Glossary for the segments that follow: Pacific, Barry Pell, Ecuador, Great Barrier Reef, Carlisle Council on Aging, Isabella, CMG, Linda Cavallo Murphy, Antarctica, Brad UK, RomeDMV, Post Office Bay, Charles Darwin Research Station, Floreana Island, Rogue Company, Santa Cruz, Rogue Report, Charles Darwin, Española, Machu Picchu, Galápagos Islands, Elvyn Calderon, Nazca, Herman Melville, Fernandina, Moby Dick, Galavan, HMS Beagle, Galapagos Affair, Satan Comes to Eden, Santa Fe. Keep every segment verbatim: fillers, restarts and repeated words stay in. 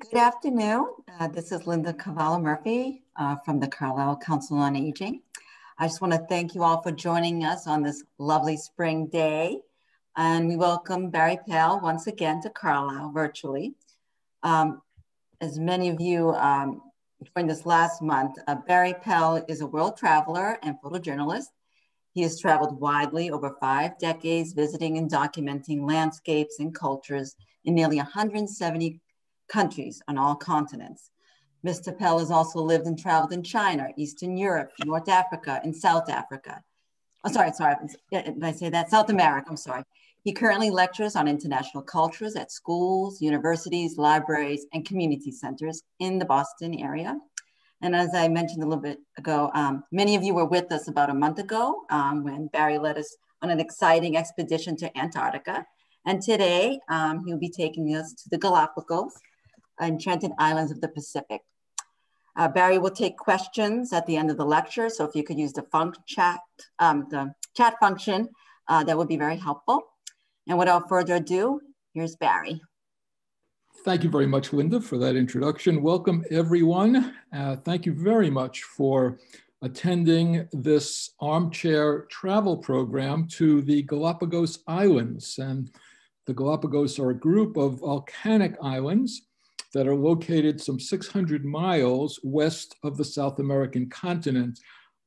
Good afternoon. Uh, this is Linda Cavallo Murphy uh, from the Carlisle Council on Aging. I just want to thank you all for joining us on this lovely spring day. And we welcome Barry Pell once again to Carlisle virtually. Um, as many of you um, during this last month, uh, Barry Pell is a world traveler and photojournalist. He has traveled widely over five decades, visiting and documenting landscapes and cultures in nearly one hundred seventy countries on all continents. Mister Pell has also lived and traveled in China, Eastern Europe, North Africa, and South Africa. Oh, sorry, sorry, did I say that? South America, I'm sorry. He currently lectures on international cultures at schools, universities, libraries, and community centers in the Boston area. And as I mentioned a little bit ago, um, many of you were with us about a month ago um, when Barry led us on an exciting expedition to Antarctica. And today um, he'll be taking us to the Galapagos Enchanted Islands of the Pacific. Uh, Barry will take questions at the end of the lecture, so if you could use the func chat, um, the chat function, uh, that would be very helpful. And without further ado, here's Barry. Thank you very much, Linda, for that introduction. Welcome, everyone. Uh, thank you very much for attending this armchair travel program to the Galapagos Islands. And the Galapagos are a group of volcanic islands that are located some six hundred miles west of the South American continent.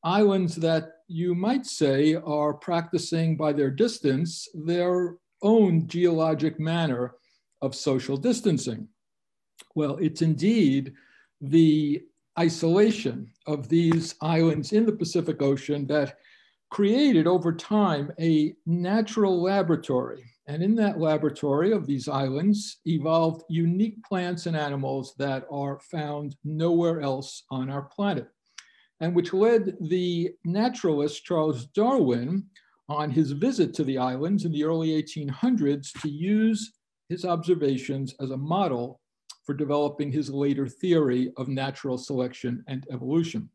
Islands that you might say are practicing by their distance their own geologic manner of social distancing. Well, it's indeed the isolation of these islands in the Pacific Ocean that created over time a natural laboratory. And in that laboratory of these islands evolved unique plants and animals that are found nowhere else on our planet, and which led the naturalist Charles Darwin on his visit to the islands in the early eighteen hundreds to use his observations as a model for developing his later theory of natural selection and evolution.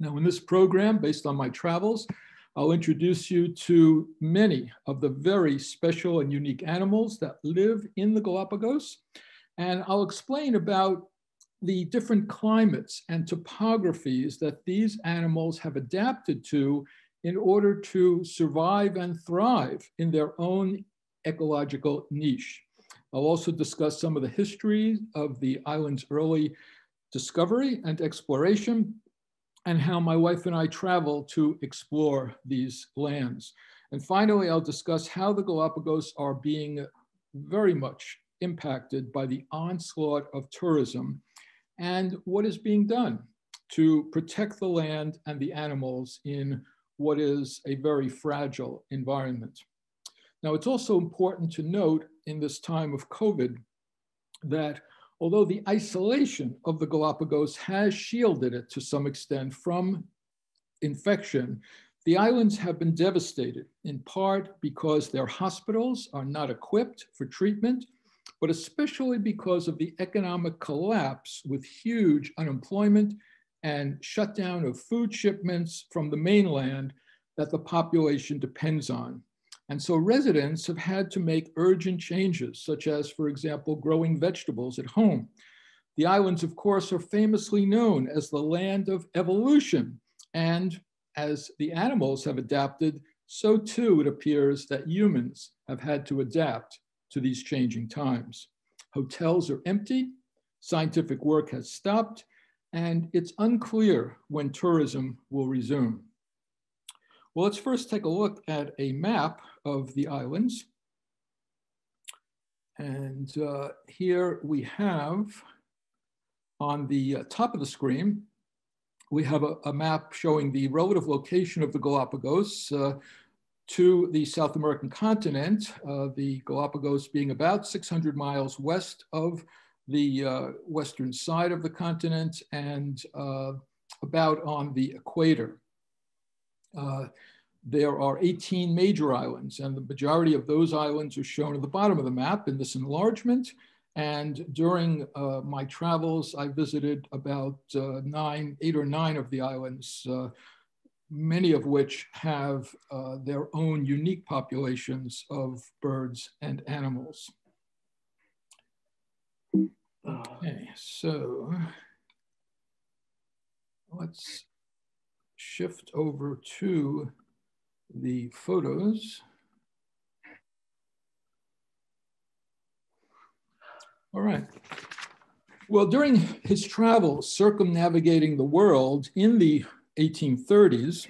Now, in this program, based on my travels, I'll introduce you to many of the very special and unique animals that live in the Galapagos. And I'll explain about the different climates and topographies that these animals have adapted to in order to survive and thrive in their own ecological niche. I'll also discuss some of the history of the island's early discovery and exploration, and how my wife and I travel to explore these lands. And finally, I'll discuss how the Galapagos are being very much impacted by the onslaught of tourism and what is being done to protect the land and the animals in what is a very fragile environment. Now, it's also important to note in this time of COVID that although the isolation of the Galapagos has shielded it to some extent from infection, the islands have been devastated in part because their hospitals are not equipped for treatment, but especially because of the economic collapse with huge unemployment and shutdown of food shipments from the mainland that the population depends on. And so residents have had to make urgent changes, such as, for example, growing vegetables at home. The islands, of course, are famously known as the land of evolution. And as the animals have adapted, so too it appears that humans have had to adapt to these changing times. Hotels are empty, scientific work has stopped, and it's unclear when tourism will resume. Well, let's first take a look at a map of the islands. And uh, here we have, on the uh, top of the screen, we have a, a map showing the relative location of the Galapagos uh, to the South American continent, uh, the Galapagos being about six hundred miles west of the uh, western side of the continent and uh, about on the equator. Uh, there are eighteen major islands, and the majority of those islands are shown at the bottom of the map in this enlargement. And during uh, my travels, I visited about uh, nine, eight or nine of the islands, uh, many of which have uh, their own unique populations of birds and animals. Okay, so let's shift over to the photos. All right. Well, during his travels circumnavigating the world in the eighteen thirties,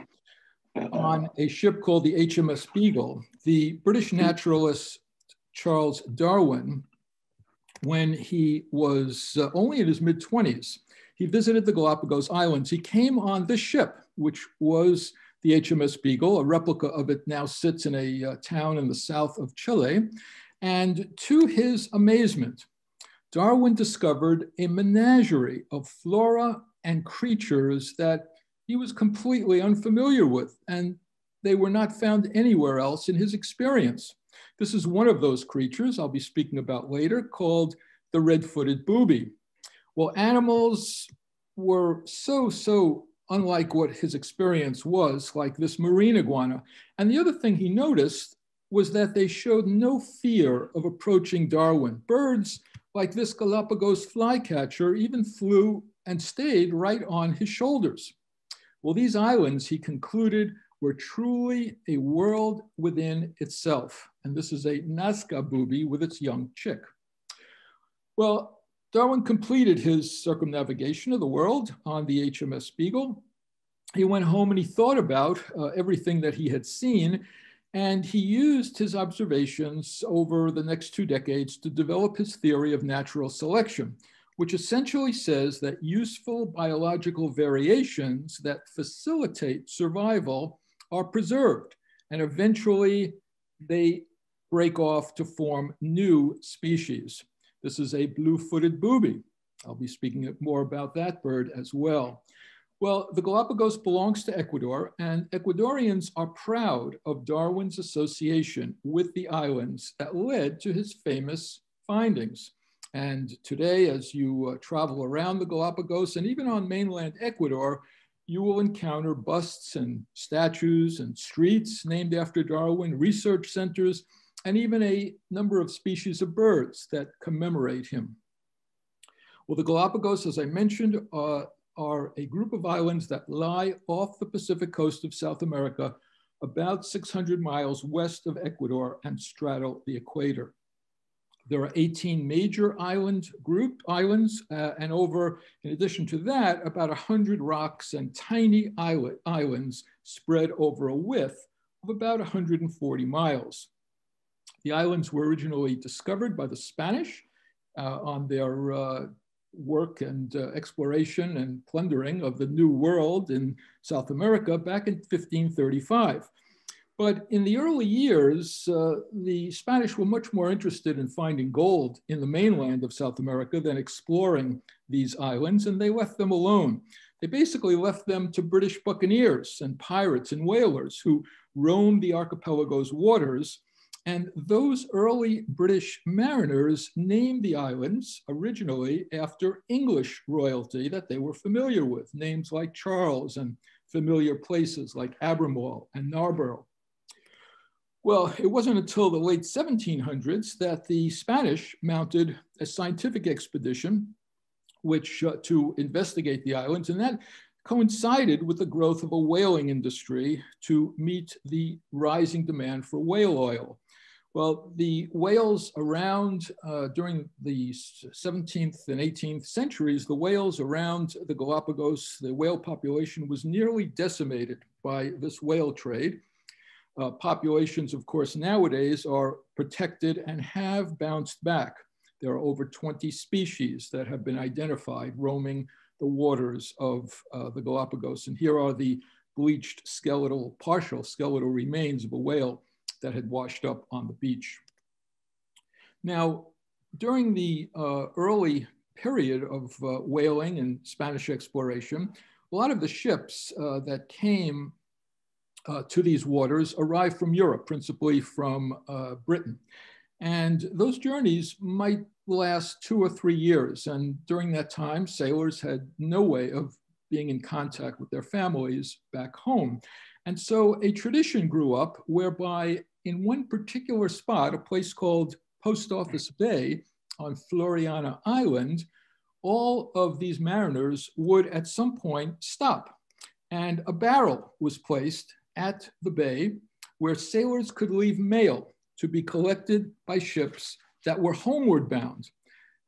on a ship called the H M S Beagle, the British naturalist Charles Darwin, when he was uh, only in his mid twenties, he visited the Galapagos Islands. He came on this ship, which was the H M S Beagle. A replica of it now sits in a uh, town in the south of Chile. And to his amazement, Darwin discovered a menagerie of flora and creatures that he was completely unfamiliar with, and they were not found anywhere else in his experience. This is one of those creatures I'll be speaking about later, called the red-footed booby. Well, animals were so, so unlike what his experience was, like this marine iguana. And the other thing he noticed was that they showed no fear of approaching Darwin. Birds like this Galapagos flycatcher even flew and stayed right on his shoulders. Well, these islands, he concluded, were truly a world within itself. And this is a Nazca booby with its young chick. Well, Darwin completed his circumnavigation of the world on the H M S Beagle. He went home and he thought about uh, everything that he had seen, and he used his observations over the next two decades to develop his theory of natural selection, which essentially says that useful biological variations that facilitate survival are preserved, and eventually they break off to form new species. This is a blue-footed booby. I'll be speaking more about that bird as well. Well, the Galapagos belongs to Ecuador, and Ecuadorians are proud of Darwin's association with the islands that led to his famous findings. And today, as you uh, travel around the Galapagos and even on mainland Ecuador, you will encounter busts and statues and streets named after Darwin, research centers, and even a number of species of birds that commemorate him. Well, the Galapagos, as I mentioned, uh, are a group of islands that lie off the Pacific coast of South America, about six hundred miles west of Ecuador, and straddle the equator. There are eighteen major island group islands, uh, and over, in addition to that, about one hundred rocks and tiny islet islands spread over a width of about one hundred forty miles. The islands were originally discovered by the Spanish uh, on their uh, work and uh, exploration and plundering of the New World in South America back in fifteen thirty-five. But in the early years, uh, the Spanish were much more interested in finding gold in the mainland of South America than exploring these islands, and they left them alone. They basically left them to British buccaneers and pirates and whalers who roamed the archipelago's waters. And those early British mariners named the islands originally after English royalty that they were familiar with, names like Charles and familiar places like Albemarle and Narborough. Well, it wasn't until the late seventeen hundreds that the Spanish mounted a scientific expedition which uh, to investigate the islands, and that coincided with the growth of a whaling industry to meet the rising demand for whale oil. Well, the whales around uh, during the seventeenth and eighteenth centuries, the whales around the Galapagos, the whale population was nearly decimated by this whale trade. Uh, populations, of course, nowadays are protected and have bounced back. There are over twenty species that have been identified roaming the waters of uh, the Galapagos. And here are the bleached skeletal, partial skeletal remains of a whale that had washed up on the beach. Now, during the uh, early period of uh, whaling and Spanish exploration, a lot of the ships uh, that came Uh, to these waters arrived from Europe, principally from uh, Britain. And those journeys might last two or three years. And during that time, sailors had no way of being in contact with their families back home. And so a tradition grew up whereby in one particular spot, a place called Post Office Bay on Floreana Island, all of these mariners would at some point stop. And a barrel was placed at the bay where sailors could leave mail to be collected by ships that were homeward bound.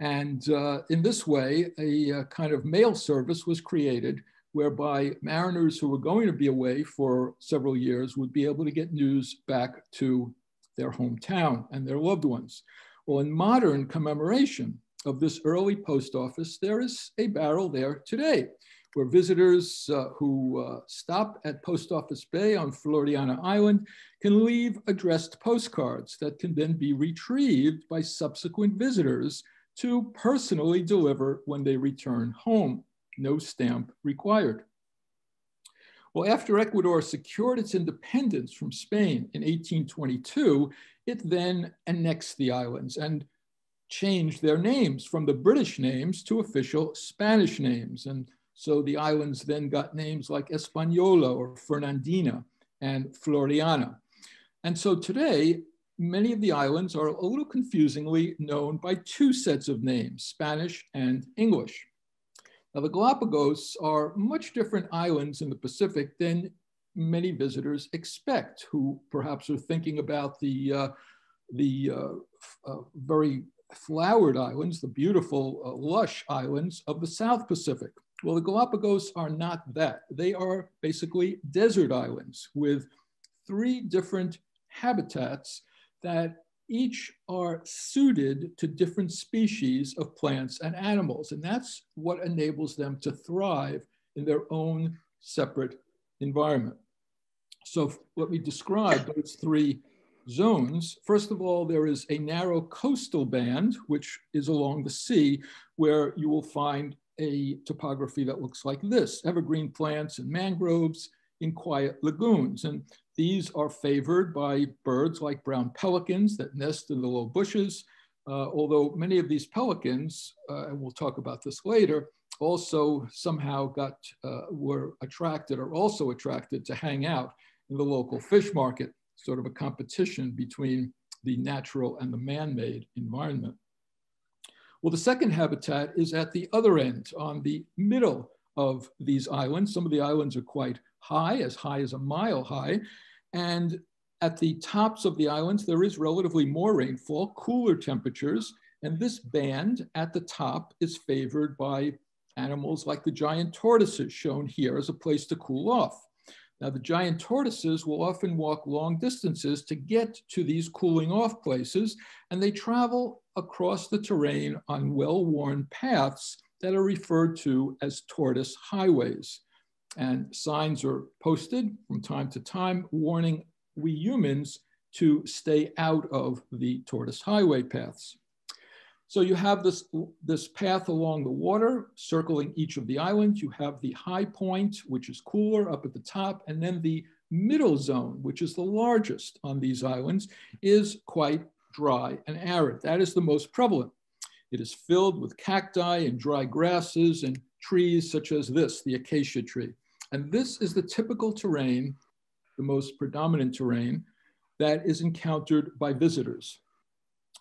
And uh, in this way, a, a kind of mail service was created whereby mariners who were going to be away for several years would be able to get news back to their hometown and their loved ones. Well, in modern commemoration of this early post office, there is a barrel there today where visitors uh, who uh, stop at Post Office Bay on Floreana Island can leave addressed postcards that can then be retrieved by subsequent visitors to personally deliver when they return home. No stamp required. Well, after Ecuador secured its independence from Spain in eighteen twenty-two, it then annexed the islands and changed their names from the British names to official Spanish names. And so the islands then got names like Española or Fernandina and Floreana. And so today, many of the islands are a little confusingly known by two sets of names, Spanish and English. Now, the Galapagos are much different islands in the Pacific than many visitors expect, who perhaps are thinking about the, uh, the uh, uh, very flowered islands, the beautiful, uh, lush islands of the South Pacific. Well, the Galapagos are not that. They are basically desert islands with three different habitats that each are suited to different species of plants and animals. And that's what enables them to thrive in their own separate environment. So let me describe those three zones. First of all, there is a narrow coastal band, which is along the sea, where you will find a topography that looks like this: evergreen plants and mangroves in quiet lagoons. And these are favored by birds like brown pelicans that nest in the low bushes, uh, although many of these pelicans, uh, and we'll talk about this later, also somehow got, uh, were attracted or also attracted to hang out in the local fish market, sort of a competition between the natural and the man-made environment. Well, the second habitat is at the other end, on the middle of these islands. Some of the islands are quite high, as high as a mile high. And at the tops of the islands, there is relatively more rainfall, cooler temperatures. And this band at the top is favored by animals like the giant tortoises, shown here as a place to cool off. Now, the giant tortoises will often walk long distances to get to these cooling off places, and they travel across the terrain on well-worn paths that are referred to as tortoise highways. And signs are posted from time to time warning we humans to stay out of the tortoise highway paths. So you have this, this path along the water circling each of the islands. You have the high point, which is cooler up at the top, and then the middle zone, which is the largest on these islands, is quite dry and arid. That is the most prevalent. It is filled with cacti and dry grasses and trees such as this, the acacia tree. And this is the typical terrain, the most predominant terrain, that is encountered by visitors.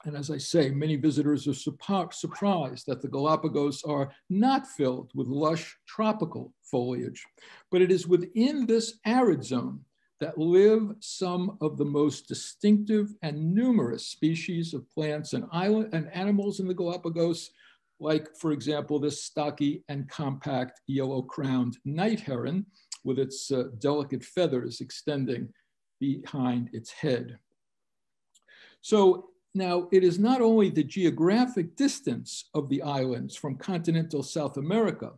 And as I say, many visitors are surprised that the Galapagos are not filled with lush tropical foliage, but it is within this arid zone that live some of the most distinctive and numerous species of plants and, island, and animals in the Galapagos, like, for example, this stocky and compact yellow-crowned night heron with its uh, delicate feathers extending behind its head. So now, it is not only the geographic distance of the islands from continental South America,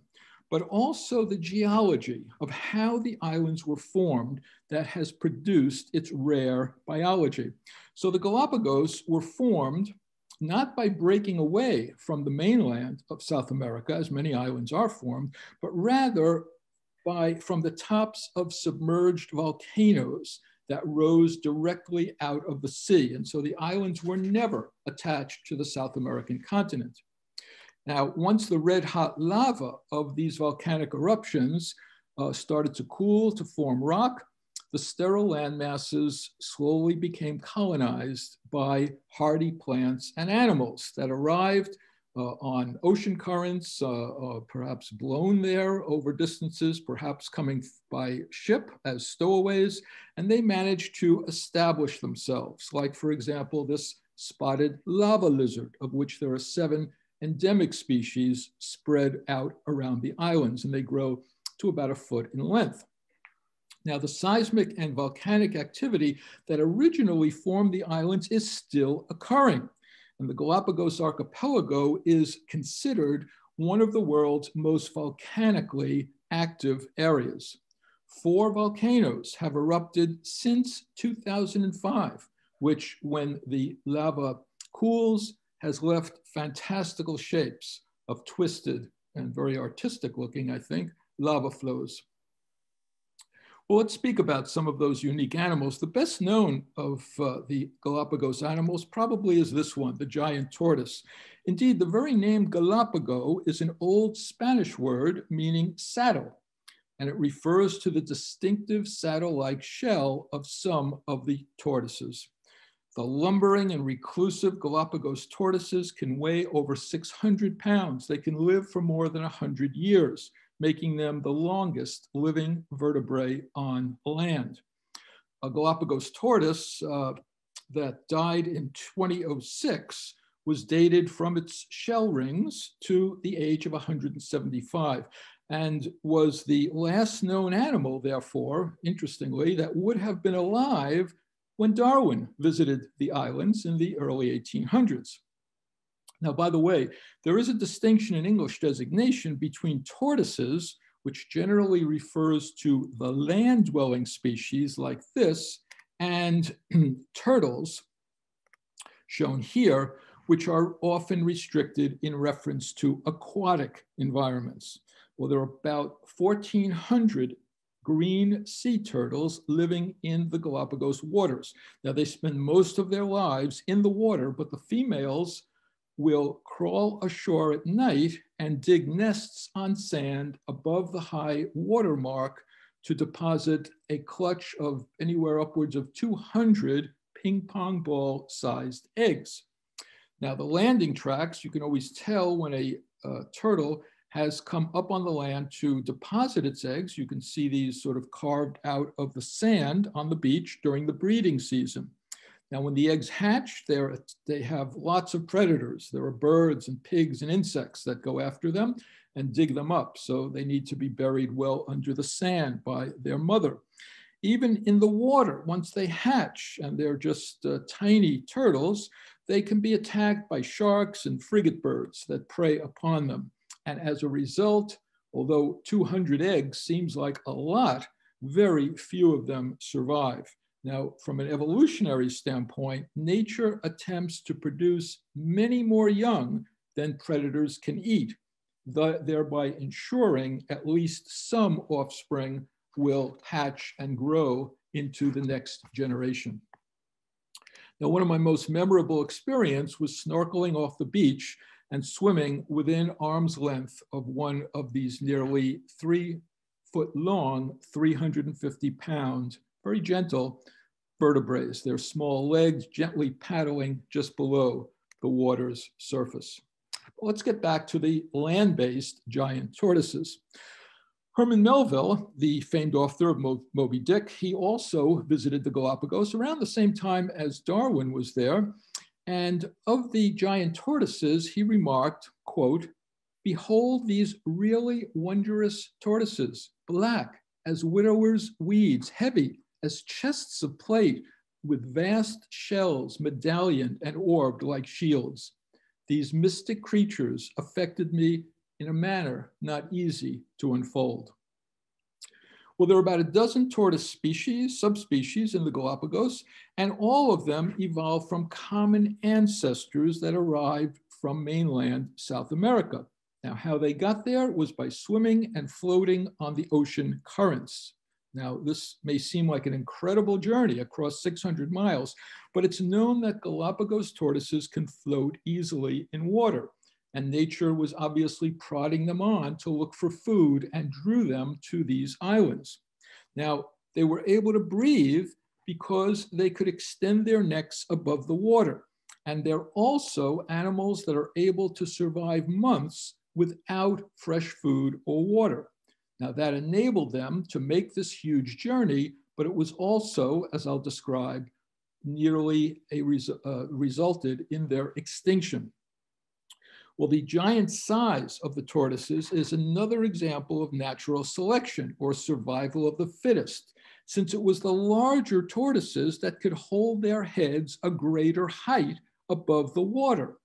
but also the geology of how the islands were formed that has produced its rare biology. So the Galapagos were formed not by breaking away from the mainland of South America, as many islands are formed, but rather by from the tops of submerged volcanoes that rose directly out of the sea. And so the islands were never attached to the South American continent. Now, once the red hot lava of these volcanic eruptions uh, started to cool to form rock, the sterile land masses slowly became colonized by hardy plants and animals that arrived uh, on ocean currents, uh, uh, perhaps blown there over distances, perhaps coming by ship as stowaways, and they managed to establish themselves. Like, for example, this spotted lava lizard, of which there are seven endemic species spread out around the islands, and they grow to about a foot in length. Now, the seismic and volcanic activity that originally formed the islands is still occurring, and the Galapagos archipelago is considered one of the world's most volcanically active areas. Four volcanoes have erupted since two thousand five, which, when the lava cools, has left fantastical shapes of twisted and very artistic looking, I think, lava flows. Well, let's speak about some of those unique animals. The best known of uh, the Galapagos animals probably is this one, the giant tortoise. Indeed, the very name Galapago is an old Spanish word meaning saddle, and it refers to the distinctive saddle-like shell of some of the tortoises. The lumbering and reclusive Galapagos tortoises can weigh over six hundred pounds. They can live for more than one hundred years, making them the longest living vertebrae on land. A Galapagos tortoise uh, that died in twenty oh six was dated from its shell rings to the age of one hundred seventy-five, and was the last known animal, therefore, interestingly, that would have been alive when Darwin visited the islands in the early eighteen hundreds. Now, by the way, there is a distinction in English designation between tortoises, which generally refers to the land-dwelling species like this, and turtles, shown here, which are often restricted in reference to aquatic environments. Well, there are about fourteen hundred green sea turtles living in the Galapagos waters. Now, they spend most of their lives in the water, but the females will crawl ashore at night and dig nests on sand above the high water mark to deposit a clutch of anywhere upwards of two hundred ping pong ball sized eggs. Now, the landing tracks, you can always tell when a uh, turtle has come up on the land to deposit its eggs. You can see these sort of carved out of the sand on the beach during the breeding season. Now, when the eggs hatch, they have lots of predators. There are birds and pigs and insects that go after them and dig them up. So they need to be buried well under the sand by their mother. Even in the water, once they hatch, and they're just uh, tiny turtles, they can be attacked by sharks and frigate birds that prey upon them. And as a result, although two hundred eggs seems like a lot, very few of them survive. Now, from an evolutionary standpoint, nature attempts to produce many more young than predators can eat, thereby ensuring at least some offspring will hatch and grow into the next generation. Now, one of my most memorable experiences was snorkeling off the beach and swimming within arm's length of one of these nearly three foot long, three hundred fifty pound, very gentle vertebrae, their small legs gently paddling just below the water's surface. But let's get back to the land-based giant tortoises. Herman Melville, the famed author of Mo- Moby Dick, he also visited the Galapagos around the same time as Darwin was there. And of the giant tortoises, he remarked, quote, "Behold these really wondrous tortoises, black as widower's weeds, heavy as chests of plate, with vast shells, medallioned and orbed like shields. These mystic creatures affected me in a manner not easy to unfold." Well, there are about a dozen tortoise species, subspecies in the Galapagos, and all of them evolved from common ancestors that arrived from mainland South America. Now, how they got there was by swimming and floating on the ocean currents. Now, this may seem like an incredible journey across six hundred miles, but it's known that Galapagos tortoises can float easily in water, and nature was obviously prodding them on to look for food and drew them to these islands. Now, They were able to breathe because they could extend their necks above the water. And they're also animals that are able to survive months without fresh food or water. Now, that enabled them to make this huge journey, but it was also, as I'll describe, nearly a res uh, resulted in their extinction. Well, the giant size of the tortoises is another example of natural selection or survival of the fittest, since it was the larger tortoises that could hold their heads a greater height above the water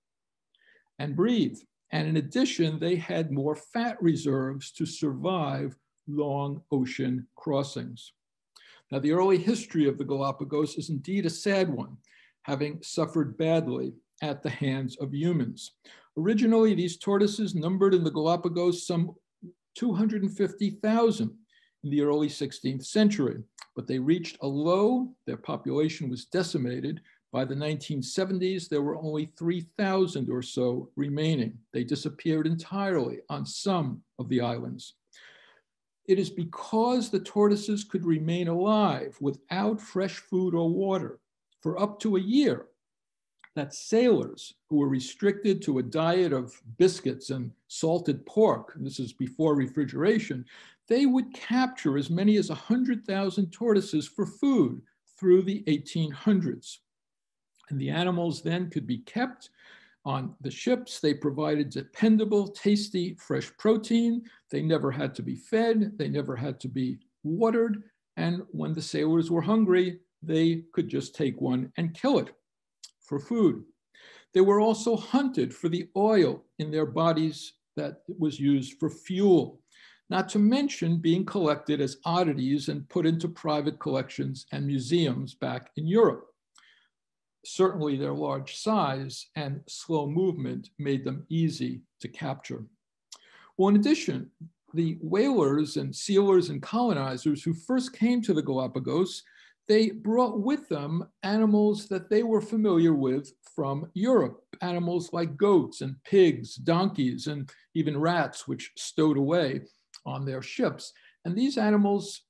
and breathe. And in addition, they had more fat reserves to survive long ocean crossings. Now, the early history of the Galapagos is indeed a sad one, having suffered badly at the hands of humans. Originally, these tortoises numbered in the Galapagos some two hundred fifty thousand in the early sixteenth century, but they reached a low. Their population was decimated. By the nineteen seventies, there were only three thousand or so remaining. They disappeared entirely on some of the islands. It is because the tortoises could remain alive without fresh food or water for up to a year that sailors who were restricted to a diet of biscuits and salted pork, and this is before refrigeration, they would capture as many as one hundred thousand tortoises for food through the eighteen hundreds. And the animals then could be kept on the ships. They provided dependable, tasty, fresh protein. They never had to be fed. They never had to be watered. And when the sailors were hungry, they could just take one and kill it for food. They were also hunted for the oil in their bodies that was used for fuel, not to mention being collected as oddities and put into private collections and museums back in Europe. Certainly their large size and slow movement made them easy to capture. Well, in addition, the whalers and sealers and colonizers who first came to the Galapagos, they brought with them animals that they were familiar with from Europe, animals like goats and pigs, donkeys, and even rats, which stowed away on their ships. And these animals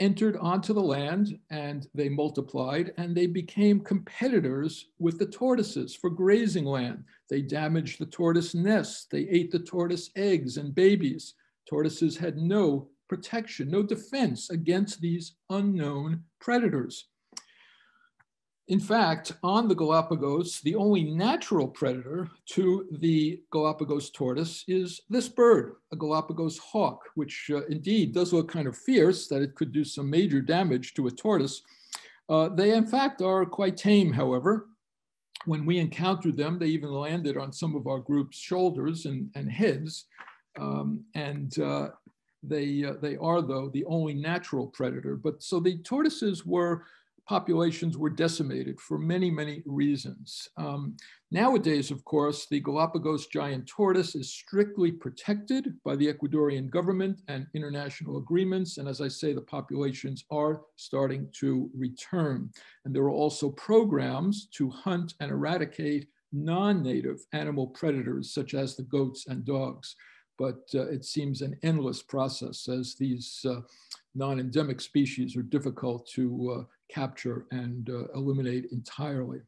entered onto the land and they multiplied and they became competitors with the tortoises for grazing land. They damaged the tortoise nests. They ate the tortoise eggs and babies. Tortoises had no protection, no defense against these unknown predators. In fact, on the Galapagos, the only natural predator to the Galapagos tortoise is this bird, a Galapagos hawk, which uh, indeed does look kind of fierce, that it could do some major damage to a tortoise. Uh, they, in fact, are quite tame, however. When we encountered them, they even landed on some of our group's shoulders and, and heads. Um, and uh, they, uh, they are, though, the only natural predator. But so the tortoises were populations were decimated for many, many reasons. Um, nowadays, of course, the Galapagos giant tortoise is strictly protected by the Ecuadorian government and international agreements. And as I say, the populations are starting to return. And there are also programs to hunt and eradicate non-native animal predators, such as the goats and dogs. But uh, it seems an endless process, as these uh, non-endemic species are difficult to uh, capture and uh, eliminate entirely.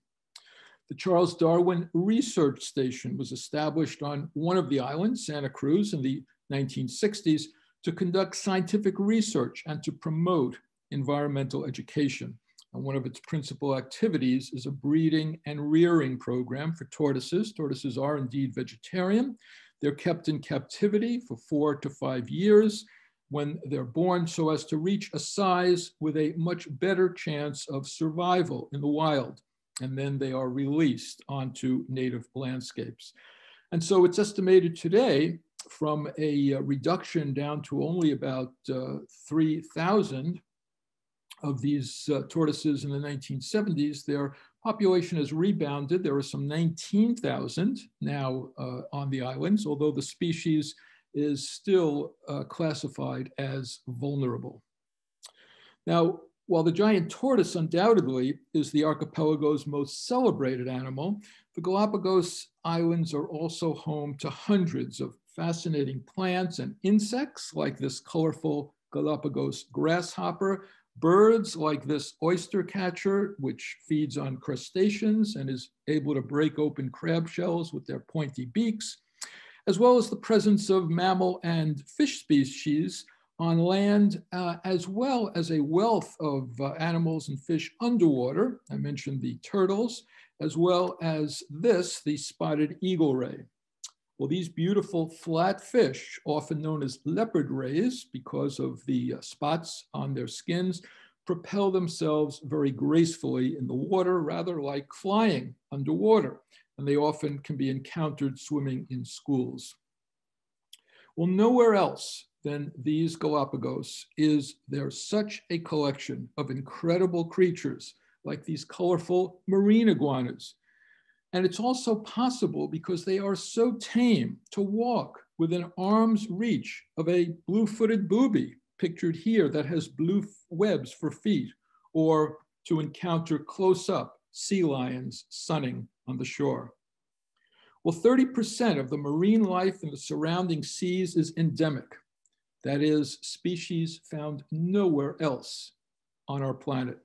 The Charles Darwin Research Station was established on one of the islands, Santa Cruz, in the nineteen sixties to conduct scientific research and to promote environmental education. And one of its principal activities is a breeding and rearing program for tortoises. Tortoises are indeed vegetarian. They're kept in captivity for four to five years when they're born so as to reach a size with a much better chance of survival in the wild. And then they are released onto native landscapes. And so it's estimated today from a reduction down to only about uh, three thousand of these uh, tortoises in the nineteen seventies, their population has rebounded. There are some nineteen thousand now uh, on the islands, although the species is still uh, classified as vulnerable. Now, while the giant tortoise undoubtedly is the archipelago's most celebrated animal, the Galapagos Islands are also home to hundreds of fascinating plants and insects like this colorful Galapagos grasshopper, birds like this oyster catcher, which feeds on crustaceans and is able to break open crab shells with their pointy beaks, as well as the presence of mammal and fish species on land, uh, as well as a wealth of uh, animals and fish underwater. I mentioned the turtles, as well as this, the spotted eagle ray. Well, these beautiful flat fish, often known as leopard rays because of the uh, spots on their skins, propel themselves very gracefully in the water, rather like flying underwater. And they often can be encountered swimming in schools. Well, nowhere else than these Galapagos is there such a collection of incredible creatures like these colorful marine iguanas. And it's also possible because they are so tame to walk within arm's reach of a blue-footed booby, pictured here, that has blue webs for feet, or to encounter close-up sea lions sunning on the shore. Well, thirty percent of the marine life in the surrounding seas is endemic. That is, species found nowhere else on our planet,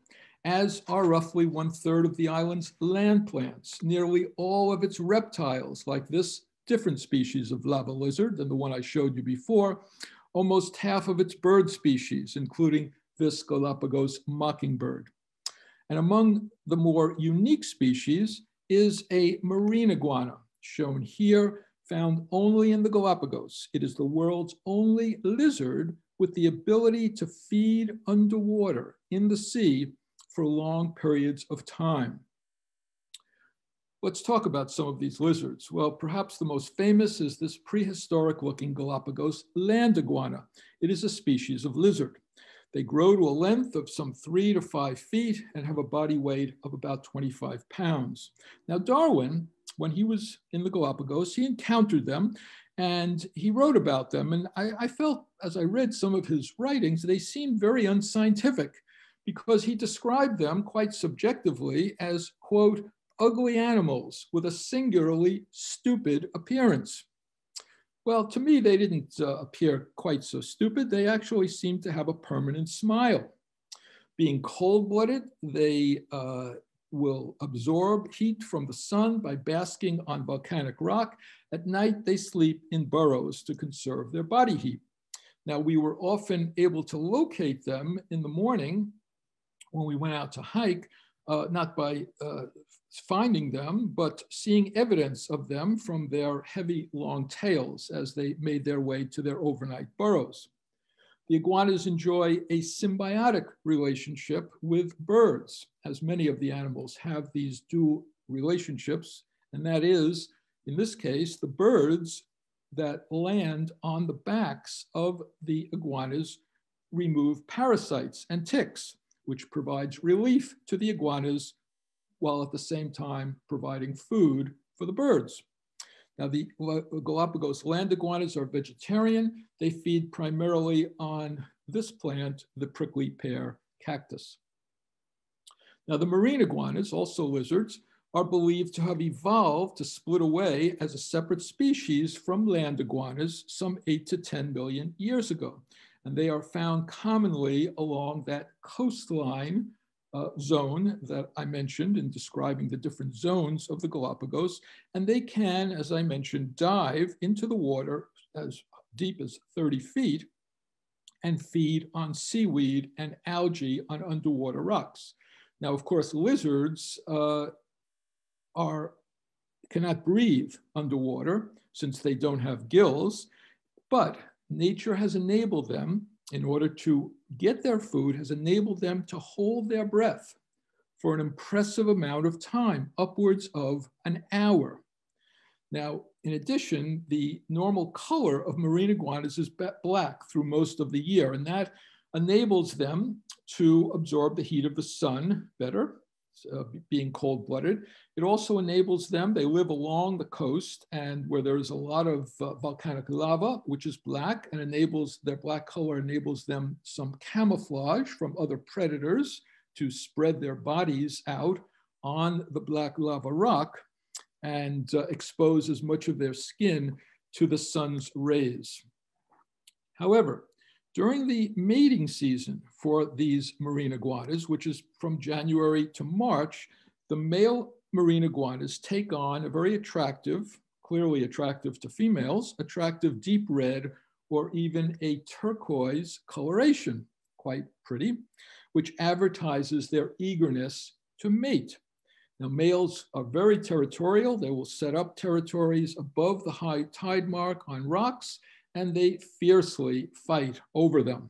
as are roughly one third of the island's land plants, nearly all of its reptiles, like this different species of lava lizard than the one I showed you before, almost half of its bird species, including this Galapagos mockingbird. And among the more unique species is a marine iguana, shown here, found only in the Galapagos. It is the world's only lizard with the ability to feed underwater in the sea for long periods of time. Let's talk about some of these lizards. Well, perhaps the most famous is this prehistoric looking Galapagos land iguana. It is a species of lizard. They grow to a length of some three to five feet and have a body weight of about twenty-five pounds. Now, Darwin, when he was in the Galapagos, he encountered them and he wrote about them. And I, I felt, as I read some of his writings, they seemed very unscientific, because he described them quite subjectively as, quote, ugly animals with a singularly stupid appearance. Well, to me, they didn't uh, appear quite so stupid. They actually seemed to have a permanent smile. Being cold-blooded, they uh, will absorb heat from the sun by basking on volcanic rock. At night, they sleep in burrows to conserve their body heat. Now, we were often able to locate them in the morning when we went out to hike, uh, not by uh, finding them, but seeing evidence of them from their heavy long tails as they made their way to their overnight burrows. The iguanas enjoy a symbiotic relationship with birds, as many of the animals have these dual relationships. And that is, in this case, the birds that land on the backs of the iguanas remove parasites and ticks, which provides relief to the iguanas while at the same time providing food for the birds. Now, the Galapagos land iguanas are vegetarian. They feed primarily on this plant, the prickly pear cactus. Now, the marine iguanas, also lizards, are believed to have evolved to split away as a separate species from land iguanas some eight to ten million years ago. And they are found commonly along that coastline uh, zone that I mentioned in describing the different zones of the Galapagos. And they can, as I mentioned, dive into the water as deep as thirty feet and feed on seaweed and algae on underwater rocks. Now, of course, lizards uh, are cannot breathe underwater since they don't have gills, but nature has enabled them, in order to get their food, has enabled them to hold their breath for an impressive amount of time, upwards of an hour. Now, in addition, the normal color of marine iguanas is black through most of the year, and that enables them to absorb the heat of the sun better, uh, being cold-blooded. It also enables them, they live along the coast and where there is a lot of uh, volcanic lava, which is black, and enables their black color enables them some camouflage from other predators to spread their bodies out on the black lava rock and uh, expose as much of their skin to the sun's rays. However, During the mating season for these marine iguanas, which is from January to March, the male marine iguanas take on a very attractive, clearly attractive to females, attractive deep red or even a turquoise coloration, quite pretty, which advertises their eagerness to mate. Now, males are very territorial. They will set up territories above the high tide mark on rocks, and they fiercely fight over them.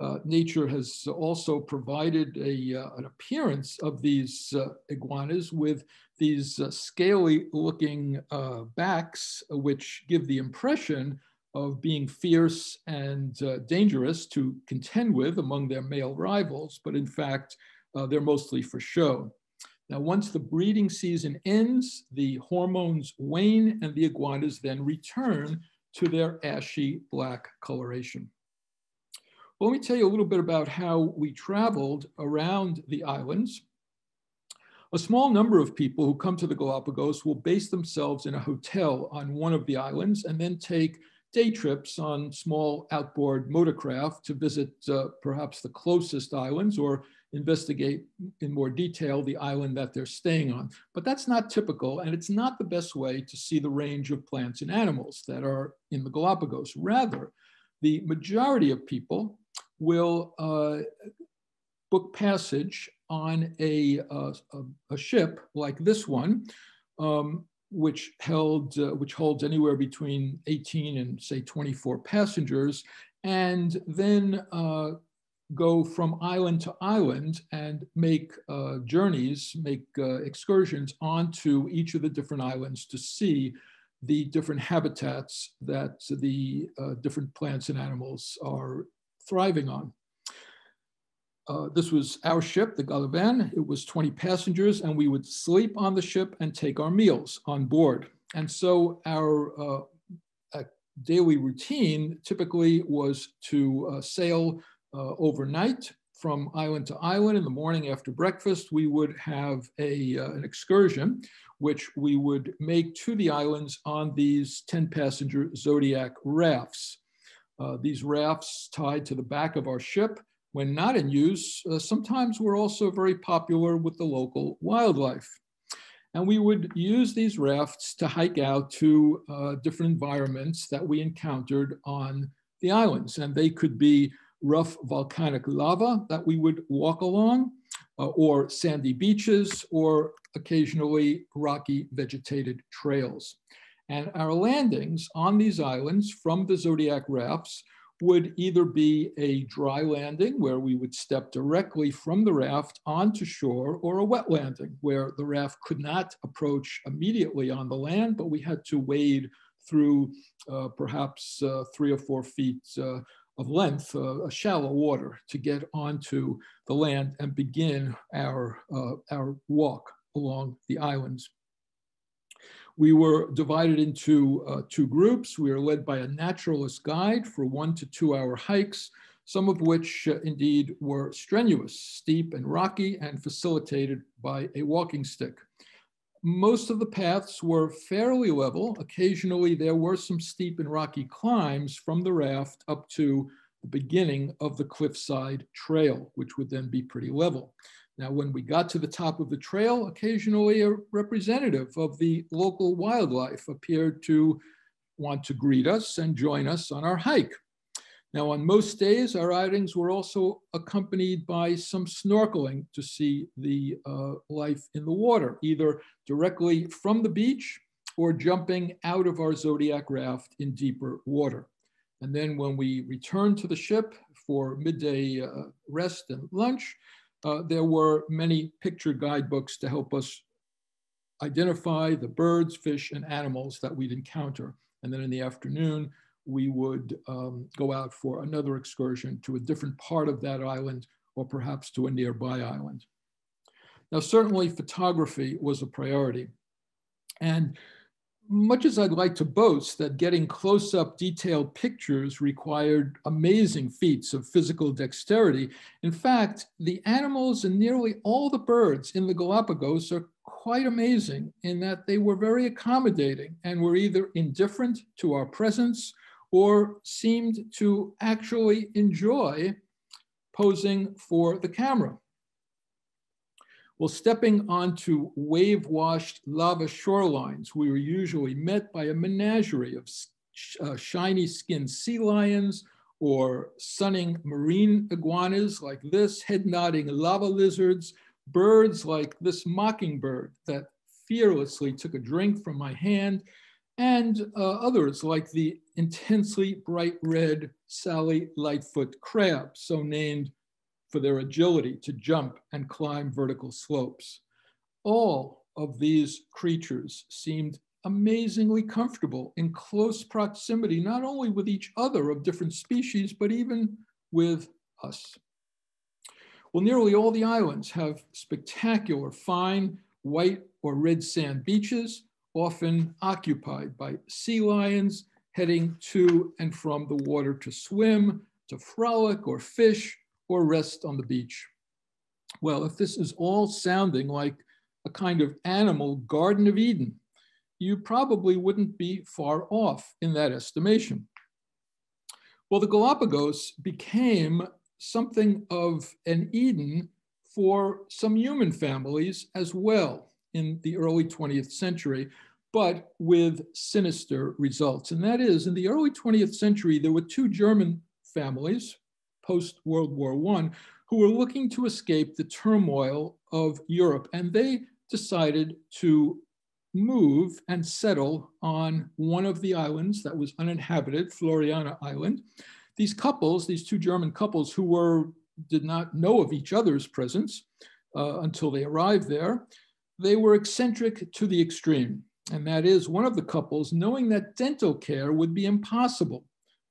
Uh, nature has also provided a, uh, an appearance of these uh, iguanas with these uh, scaly-looking uh, backs, which give the impression of being fierce and uh, dangerous to contend with among their male rivals, but in fact, uh, they're mostly for show. Now, once the breeding season ends, the hormones wane and the iguanas then return to their ashy black coloration. Well, let me tell you a little bit about how we traveled around the islands. A small number of people who come to the Galapagos will base themselves in a hotel on one of the islands and then take day trips on small outboard motorcraft to visit uh, perhaps the closest islands or investigate in more detail the island that they're staying on. But that's not typical, and it's not the best way to see the range of plants and animals that are in the Galapagos. Rather, the majority of people will uh, book passage on a, uh, a, a ship like this one, um, which held uh, which holds anywhere between eighteen and say twenty-four passengers, and then uh, go from island to island and make uh, journeys, make uh, excursions onto each of the different islands to see the different habitats that the uh, different plants and animals are thriving on. Uh, this was our ship, the Galavan. It was twenty passengers, and we would sleep on the ship and take our meals on board. And so our uh, uh, daily routine typically was to uh, sail Uh, overnight from island to island. In the morning after breakfast, we would have a, uh, an excursion, which we would make to the islands on these ten passenger Zodiac rafts. Uh, these rafts tied to the back of our ship, when not in use, uh, sometimes were also very popular with the local wildlife. And we would use these rafts to hike out to uh, different environments that we encountered on the islands. And they could be rough volcanic lava that we would walk along, uh, or sandy beaches, or occasionally rocky vegetated trails. And our landings on these islands from the Zodiac rafts would either be a dry landing, where we would step directly from the raft onto shore, or a wet landing, where the raft could not approach immediately on the land, but we had to wade through uh, perhaps uh, three or four feet uh, of length, uh, a shallow water, to get onto the land and begin our, uh, our walk along the islands. We were divided into uh, two groups. We were led by a naturalist guide for one to two hour hikes, some of which uh, indeed were strenuous, steep and rocky, and facilitated by a walking stick. Most of the paths were fairly level. Occasionally, there were some steep and rocky climbs from the raft up to the beginning of the cliffside trail, which would then be pretty level. Now, when we got to the top of the trail, occasionally a representative of the local wildlife appeared to want to greet us and join us on our hike. Now, on most days, our outings were also accompanied by some snorkeling to see the uh, life in the water, either directly from the beach or jumping out of our Zodiac raft in deeper water. And then when we returned to the ship for midday uh, rest and lunch, uh, there were many picture guidebooks to help us identify the birds, fish, and animals that we'd encounter. And then in the afternoon, we would um, go out for another excursion to a different part of that island, or perhaps to a nearby island. Now, certainly photography was a priority. And much as I'd like to boast that getting close-up detailed pictures required amazing feats of physical dexterity, in fact, the animals and nearly all the birds in the Galapagos are quite amazing in that they were very accommodating and were either indifferent to our presence or seemed to actually enjoy posing for the camera. Well, stepping onto wave-washed lava shorelines, we were usually met by a menagerie of sh uh, shiny-skinned sea lions or sunning marine iguanas like this, head-nodding lava lizards, birds like this mockingbird that fearlessly took a drink from my hand, and uh, others like the intensely bright red Sally Lightfoot crab, so named for their agility to jump and climb vertical slopes. All of these creatures seemed amazingly comfortable in close proximity, not only with each other of different species, but even with us. Well, nearly all the islands have spectacular fine white or red sand beaches, often occupied by sea lions heading to and from the water to swim, to frolic or fish, or rest on the beach. Well, if this is all sounding like a kind of animal Garden of Eden, you probably wouldn't be far off in that estimation. Well, the Galapagos became something of an Eden for some human families as well in the early twentieth century, but with sinister results. And that is, in the early twentieth century, there were two German families, post World War One, who were looking to escape the turmoil of Europe. And they decided to move and settle on one of the islands that was uninhabited, Floreana Island. These couples, these two German couples who were, did not know of each other's presence uh, until they arrived there, they were eccentric to the extreme. And that is, one of the couples, knowing that dental care would be impossible,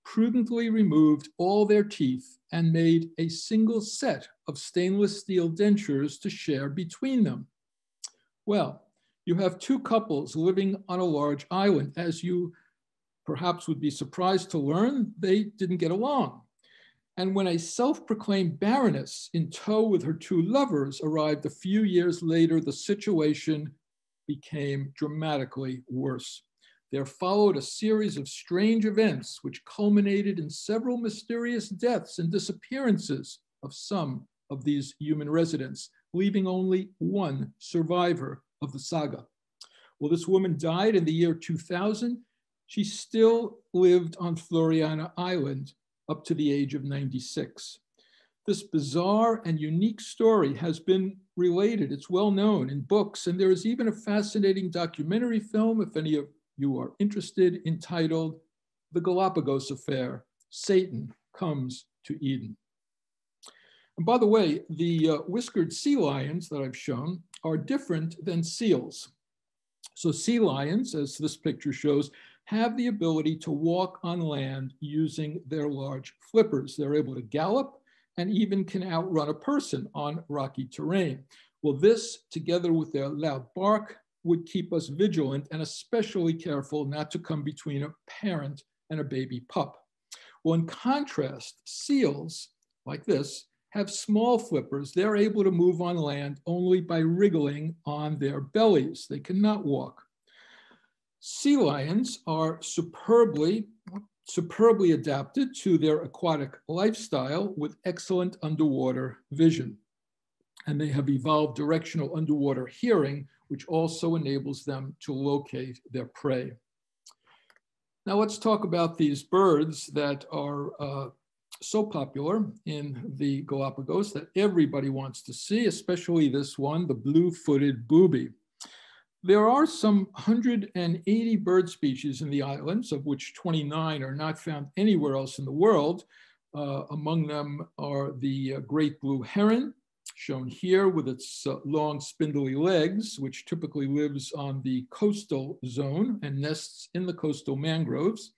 prudently removed all their teeth and made a single set of stainless steel dentures to share between them. Well, you have two couples living on a large island. As you perhaps would be surprised to learn, they didn't get along. And when a self-proclaimed baroness in tow with her two lovers arrived a few years later, the situation became dramatically worse. There followed a series of strange events which culminated in several mysterious deaths and disappearances of some of these human residents, leaving only one survivor of the saga. Well, this woman died in the year two thousand. She still lived on Floreana Island up to the age of ninety-six. This bizarre and unique story has been related. It's well known in books, and there is even a fascinating documentary film, if any of you are interested, entitled The Galapagos Affair, Satan Comes to Eden. And by the way, the uh, whiskered sea lions that I've shown are different than seals. So sea lions, as this picture shows, have the ability to walk on land using their large flippers. They're able to gallop and even can outrun a person on rocky terrain. Well, this, together with their loud bark, would keep us vigilant and especially careful not to come between a parent and a baby pup. Well, in contrast, seals like this have small flippers. They're able to move on land only by wriggling on their bellies. They cannot walk. Sea lions are superbly, superbly adapted to their aquatic lifestyle with excellent underwater vision. And they have evolved directional underwater hearing, which also enables them to locate their prey. Now let's talk about these birds that are uh, so popular in the Galapagos that everybody wants to see, especially this one, the blue-footed booby. There are some one hundred eighty bird species in the islands, of which twenty-nine are not found anywhere else in the world. Uh, among them are the uh, great blue heron, shown here with its uh, long spindly legs, which typically lives on the coastal zone and nests in the coastal mangroves.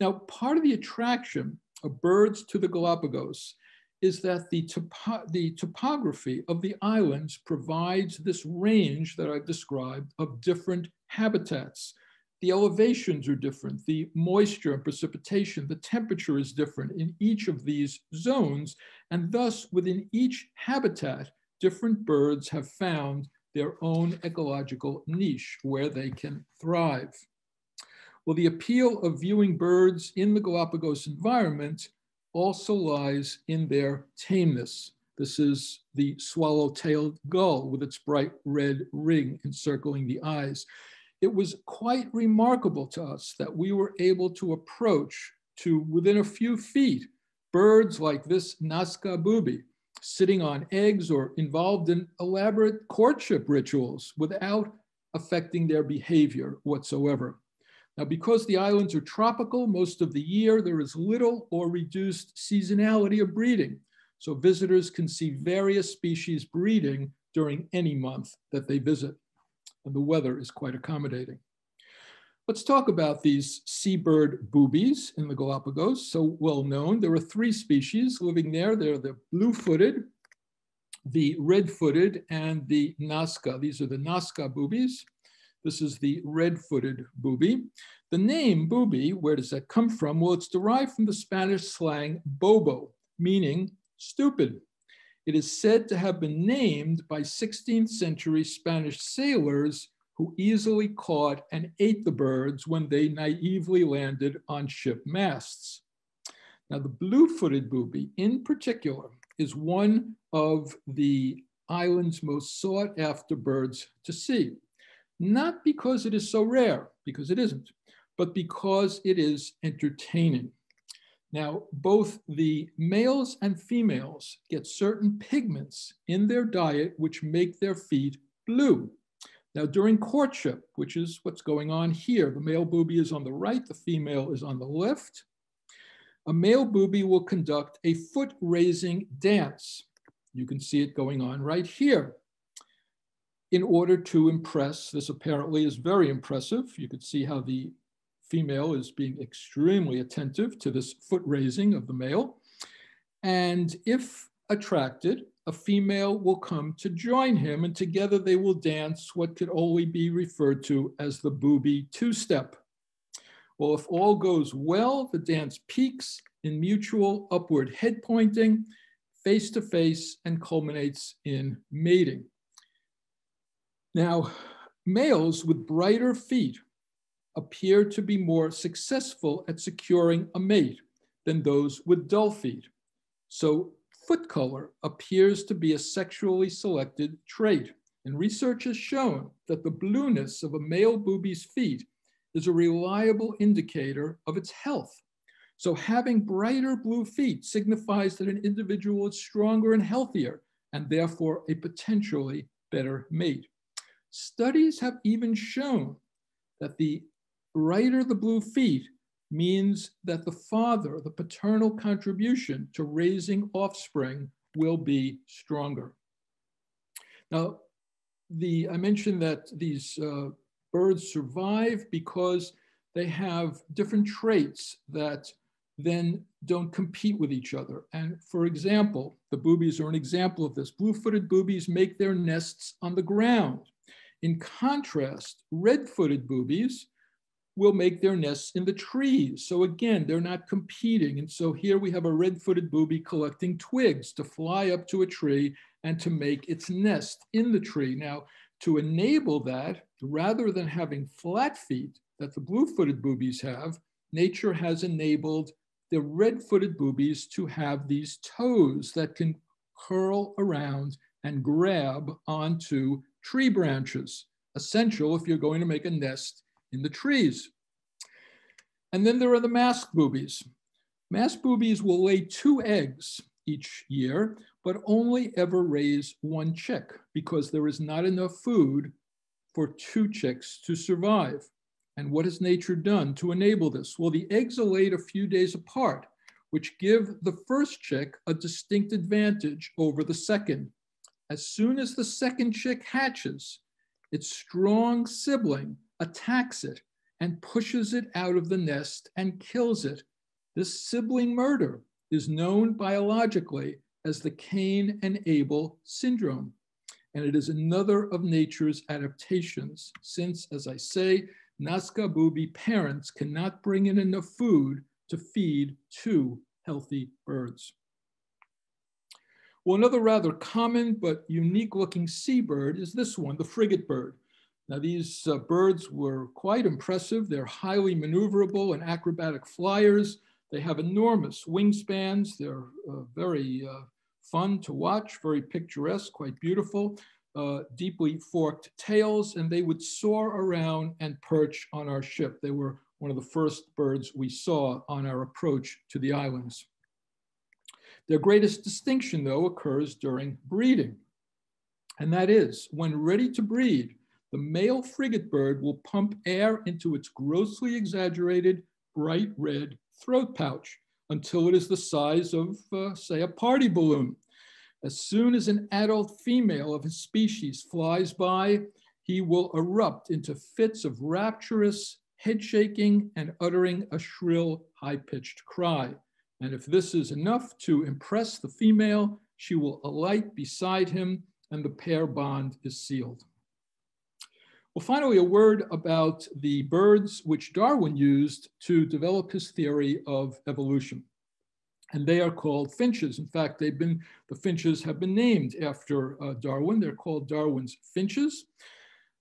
Now, part of the attraction of birds to the Galapagos is that the, topo the topography of the islands provides this range that I've described of different habitats. The elevations are different, the moisture and precipitation, the temperature is different in each of these zones, and thus within each habitat, different birds have found their own ecological niche where they can thrive. Well, the appeal of viewing birds in the Galapagos environment also lies in their tameness. This is the swallow-tailed gull with its bright red ring encircling the eyes. It was quite remarkable to us that we were able to approach to within a few feet birds like this Nazca booby, sitting on eggs or involved in elaborate courtship rituals without affecting their behavior whatsoever. Now, because the islands are tropical most of the year, there is little or reduced seasonality of breeding. So visitors can see various species breeding during any month that they visit. And the weather is quite accommodating. Let's talk about these seabird boobies in the Galapagos, so well known. There are three species living there. They're the blue-footed, the red-footed, and the Nazca. These are the Nazca boobies. This is the red-footed booby. The name booby, where does that come from? Well, it's derived from the Spanish slang bobo, meaning stupid. It is said to have been named by sixteenth century Spanish sailors who easily caught and ate the birds when they naively landed on ship masts. Now, the blue-footed booby in particular is one of the island's most sought-after birds to see, not because it is so rare, because it isn't, but because it is entertaining. Now, both the males and females get certain pigments in their diet which make their feet blue. Now, during courtship, which is what's going on here, the male booby is on the right, the female is on the left. A male booby will conduct a foot-raising dance. You can see it going on right here. In order to impress, this apparently is very impressive. You can see how the female is being extremely attentive to this foot raising of the male. And if attracted, a female will come to join him, and together they will dance what could only be referred to as the booby two-step. Well, if all goes well, the dance peaks in mutual upward head pointing, face to face, and culminates in mating. Now, males with brighter feet appear to be more successful at securing a mate than those with dull feet. So foot color appears to be a sexually selected trait. And research has shown that the blueness of a male booby's feet is a reliable indicator of its health. So having brighter blue feet signifies that an individual is stronger and healthier, and therefore a potentially better mate. Studies have even shown that the brighter the blue feet means that the father, the paternal contribution to raising offspring, will be stronger. Now, the, I mentioned that these uh, birds survive because they have different traits that then don't compete with each other. And for example, the boobies are an example of this. Blue-footed boobies make their nests on the ground. In contrast, red-footed boobies will make their nests in the trees. So again, they're not competing. And so here we have a red-footed booby collecting twigs to fly up to a tree and to make its nest in the tree. Now, to enable that, rather than having flat feet that the blue-footed boobies have, nature has enabled the red-footed boobies to have these toes that can curl around and grab onto tree branches, essential if you're going to make a nest in the trees. And then there are the masked boobies. Masked boobies will lay two eggs each year, but only ever raise one chick because there is not enough food for two chicks to survive. And what has nature done to enable this? Well, the eggs are laid a few days apart, which give the first chick a distinct advantage over the second. As soon as the second chick hatches, its strong sibling attacks it and pushes it out of the nest and kills it. This sibling murder is known biologically as the Cain and Abel syndrome. And it is another of nature's adaptations since, as I say, Nazca booby parents cannot bring in enough food to feed two healthy birds. Well, another rather common but unique looking seabird is this one, the frigate bird. Now these uh, birds were quite impressive. They're highly maneuverable and acrobatic flyers. They have enormous wingspans. They're uh, very uh, fun to watch, very picturesque, quite beautiful, uh, deeply forked tails, and they would soar around and perch on our ship. They were one of the first birds we saw on our approach to the islands. Their greatest distinction, though, occurs during breeding. And that is, when ready to breed, the male frigate bird will pump air into its grossly exaggerated bright red throat pouch until it is the size of, uh, say, a party balloon. As soon as an adult female of his species flies by, he will erupt into fits of rapturous head shaking and uttering a shrill, high-pitched cry. And if this is enough to impress the female, she will alight beside him and the pair bond is sealed. Well, finally, a word about the birds which Darwin used to develop his theory of evolution. And they are called finches. In fact, they've been, the finches have been named after uh, Darwin. They're called Darwin's finches.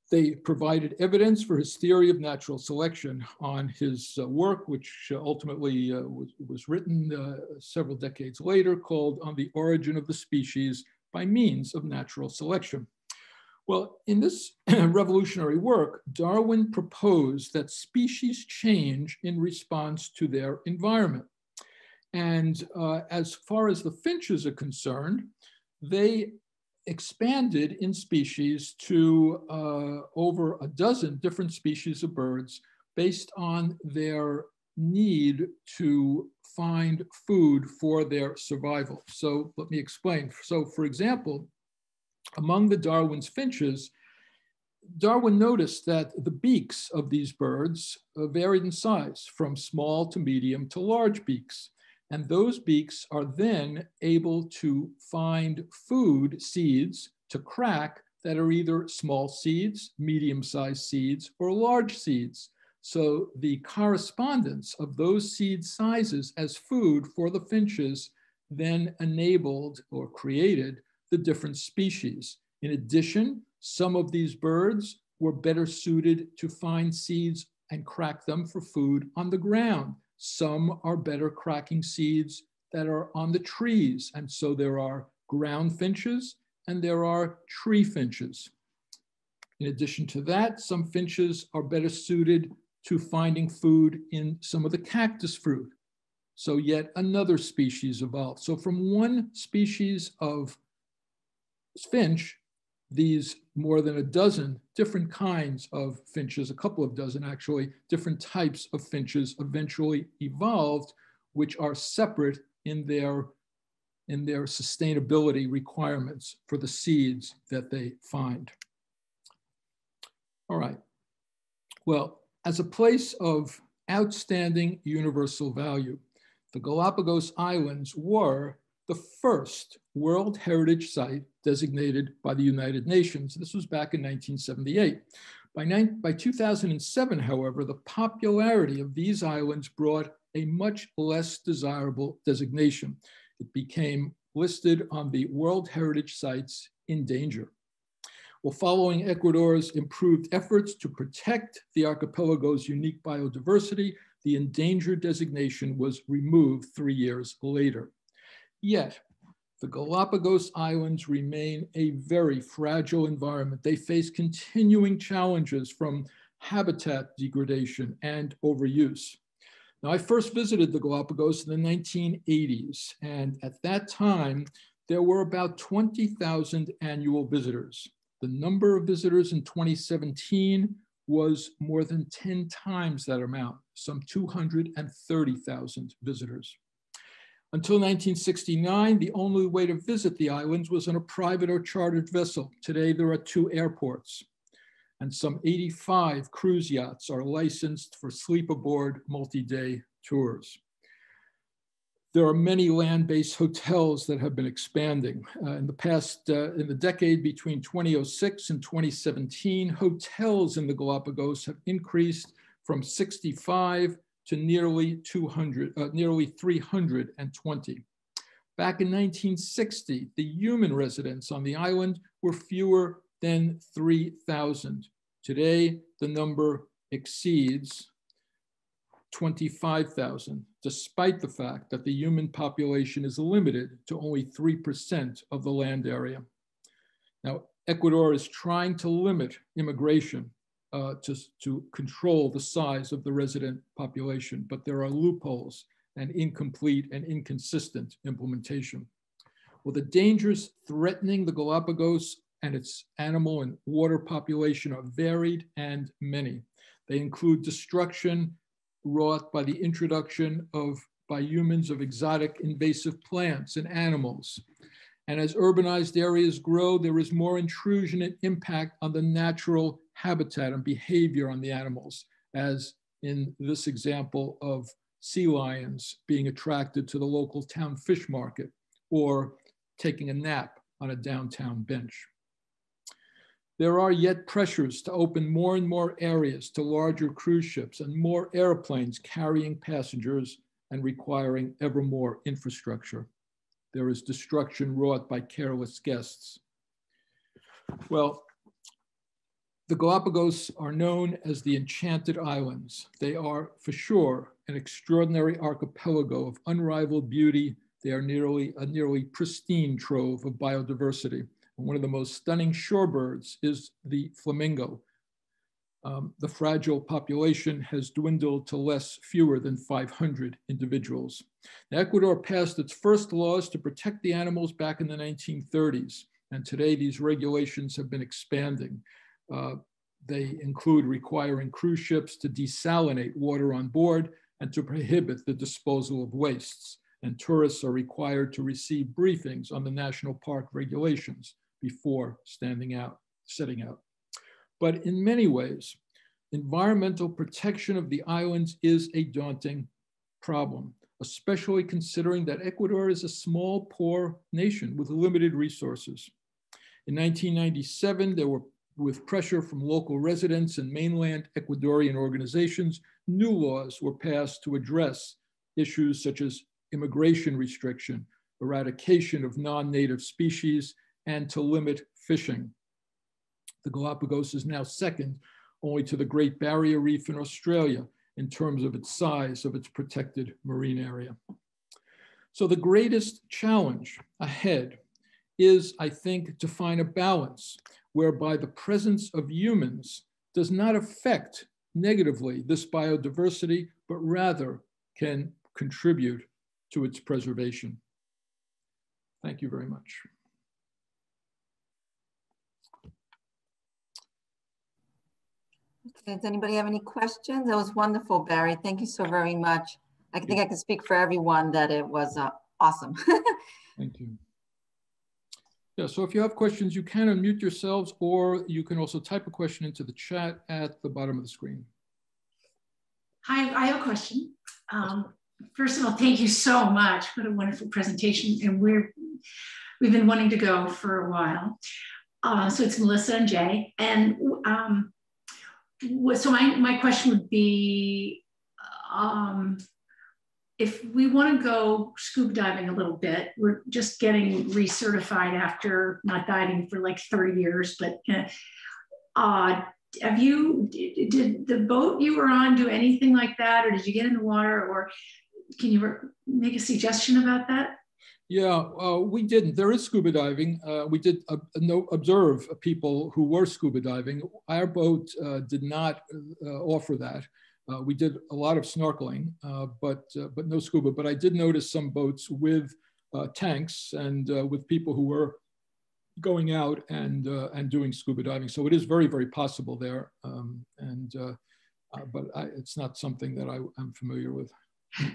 They provided evidence for his theory of natural selection on his uh, work, which uh, ultimately uh, was, was written uh, several decades later, called On the Origin of the Species by Means of Natural Selection. Well, in this revolutionary work, Darwin proposed that species change in response to their environment. And uh, as far as the finches are concerned, they expanded in species to uh, over a dozen different species of birds based on their need to find food for their survival. So let me explain. So for example, among the Darwin's finches, Darwin noticed that the beaks of these birds varied in size from small to medium to large beaks. And those beaks are then able to find food seeds to crack that are either small seeds, medium-sized seeds, or large seeds. So the correspondence of those seed sizes as food for the finches then enabled or created the different species. In addition, some of these birds were better suited to find seeds and crack them for food on the ground. Some are better cracking seeds that are on the trees. And so there are ground finches and there are tree finches. In addition to that, some finches are better suited to finding food in some of the cactus fruit. So yet another species evolved. So from one species of finch, these more than a dozen different kinds of finches, a couple of dozen actually, different types of finches eventually evolved, which are separate in their, in their sustainability requirements for the seeds that they find. All right. Well, as a place of outstanding universal value, the Galapagos Islands were the first World Heritage Site designated by the United Nations. This was back in nineteen seventy-eight. By, by two thousand seven, however, the popularity of these islands brought a much less desirable designation. It became listed on the World Heritage Sites in danger. Well, following Ecuador's improved efforts to protect the archipelago's unique biodiversity, the endangered designation was removed three years later. Yet, the Galapagos Islands remain a very fragile environment. They face continuing challenges from habitat degradation and overuse. Now, I first visited the Galapagos in the nineteen eighties, and at that time, there were about twenty thousand annual visitors. The number of visitors in twenty seventeen was more than ten times that amount, some two hundred thirty thousand visitors. Until nineteen sixty-nine, the only way to visit the islands was on a private or chartered vessel. Today, there are two airports, and some eighty-five cruise yachts are licensed for sleep aboard multi-day tours. There are many land-based hotels that have been expanding. Uh, in the past, uh, in the decade between two thousand six and twenty seventeen, hotels in the Galapagos have increased from sixty-five to nearly two hundred, uh, nearly three hundred twenty. Back in nineteen sixty, the human residents on the island were fewer than three thousand. Today, the number exceeds twenty-five thousand, despite the fact that the human population is limited to only three percent of the land area. Now, Ecuador is trying to limit immigration uh, to, to control the size of the resident population, but there are loopholes and incomplete and inconsistent implementation. Well, the dangers threatening the Galapagos and its animal and water population are varied and many. They include destruction wrought by the introduction of, by humans, of exotic invasive plants and animals. And as urbanized areas grow, there is more intrusion and impact on the natural habitat and behavior on the animals, as in this example of sea lions being attracted to the local town fish market or taking a nap on a downtown bench. There are yet pressures to open more and more areas to larger cruise ships and more airplanes carrying passengers and requiring ever more infrastructure. There is destruction wrought by careless guests. Well, the Galapagos are known as the Enchanted Islands. They are, for sure, an extraordinary archipelago of unrivaled beauty. They are nearly a nearly pristine trove of biodiversity. One of the most stunning shorebirds is the flamingo. Um, the fragile population has dwindled to less, fewer than five hundred individuals. Now, Ecuador passed its first laws to protect the animals back in the nineteen thirties. And today these regulations have been expanding. Uh, they include requiring cruise ships to desalinate water on board and to prohibit the disposal of wastes. And tourists are required to receive briefings on the national park regulations before standing out, setting out. But in many ways, environmental protection of the islands is a daunting problem, especially considering that Ecuador is a small, poor nation with limited resources. In nineteen ninety-seven, there were, with pressure from local residents and mainland Ecuadorian organizations, new laws were passed to address issues such as immigration restriction, eradication of non-native species, and to limit fishing. The Galapagos is now second only to the Great Barrier Reef in Australia in terms of its size of its protected marine area. So the greatest challenge ahead is, I think, to find a balance whereby the presence of humans does not affect negatively this biodiversity, but rather can contribute to its preservation. Thank you very much. Okay, does anybody have any questions? That was wonderful, Barry. Thank you so very much. I think I can speak for everyone that it was uh, awesome. Thank you. Yeah, so if you have questions, you can unmute yourselves, or you can also type a question into the chat at the bottom of the screen. Hi, I have a question. Um, First of all, thank you so much. What a wonderful presentation. And we're, we've been wanting to go for a while. Uh, so it's Melissa and Jay. And um, so my, my question would be, um, if we want to go scuba diving a little bit, we're just getting recertified after not diving for like thirty years, but uh, have you, did the boat you were on do anything like that? Or did you get in the water, or can you make a suggestion about that? Yeah, uh, we didn't. There is scuba diving. Uh, we did uh, no, observe people who were scuba diving. Our boat uh, did not uh, offer that. Uh, we did a lot of snorkeling, uh, but, uh, but no scuba. But I did notice some boats with uh, tanks and uh, with people who were going out and, uh, and doing scuba diving. So it is very, very possible there. Um, and, uh, uh, but I, it's not something that I, I'm familiar with.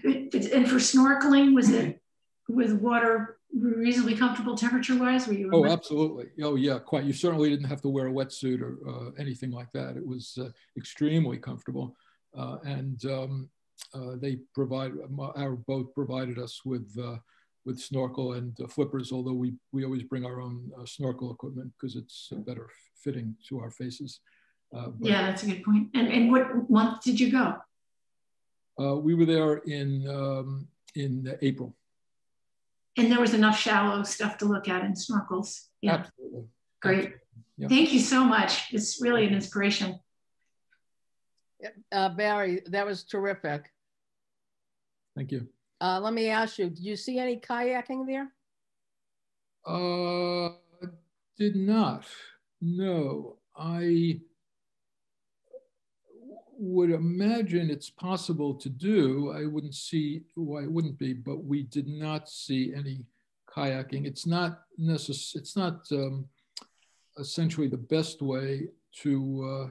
And for snorkeling, was it with water reasonably comfortable temperature-wise? Were you? Oh, absolutely. Oh, yeah, quite. You certainly didn't have to wear a wetsuit or uh, anything like that. It was uh, extremely comfortable, uh, and um, uh, they provide our boat provided us with uh, with snorkel and uh, flippers. Although we we always bring our own uh, snorkel equipment because it's better fitting to our faces. Uh, yeah, that's a good point. And and what month did you go? Uh, we were there in, um, in April. And there was enough shallow stuff to look at in snorkels. Yeah. Absolutely. Great. Absolutely. Yeah. Thank you so much. It's really an inspiration. Uh, Barry, that was terrific. Thank you. Uh, let me ask you, do you see any kayaking there? Uh, did not. No, I would imagine it's possible to do. I wouldn't see why it wouldn't be, but we did not see any kayaking. It's not necess- It's not um, essentially the best way to uh,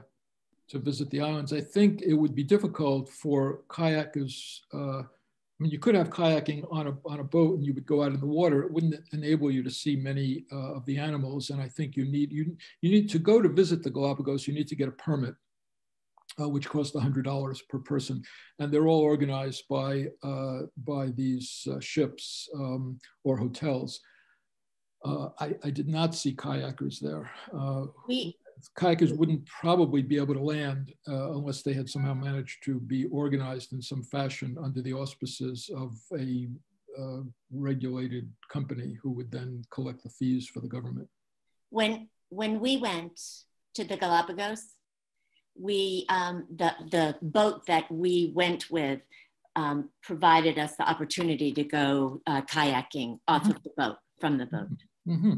to visit the islands. I think it would be difficult for kayakers. Uh, I mean, you could have kayaking on a, on a boat and you would go out in the water. It wouldn't enable you to see many uh, of the animals. And I think you need, you, you need to go to visit the Galapagos, you need to get a permit, uh, which costs one hundred dollars per person. And they're all organized by, uh, by these uh, ships um, or hotels. Uh, I, I did not see kayakers there. Uh, we Kayakers wouldn't probably be able to land uh, unless they had somehow managed to be organized in some fashion under the auspices of a uh, regulated company who would then collect the fees for the government. When when we went to the Galapagos, we um, the the boat that we went with um, provided us the opportunity to go uh, kayaking off mm-hmm. of the boat from the boat. Mm-hmm.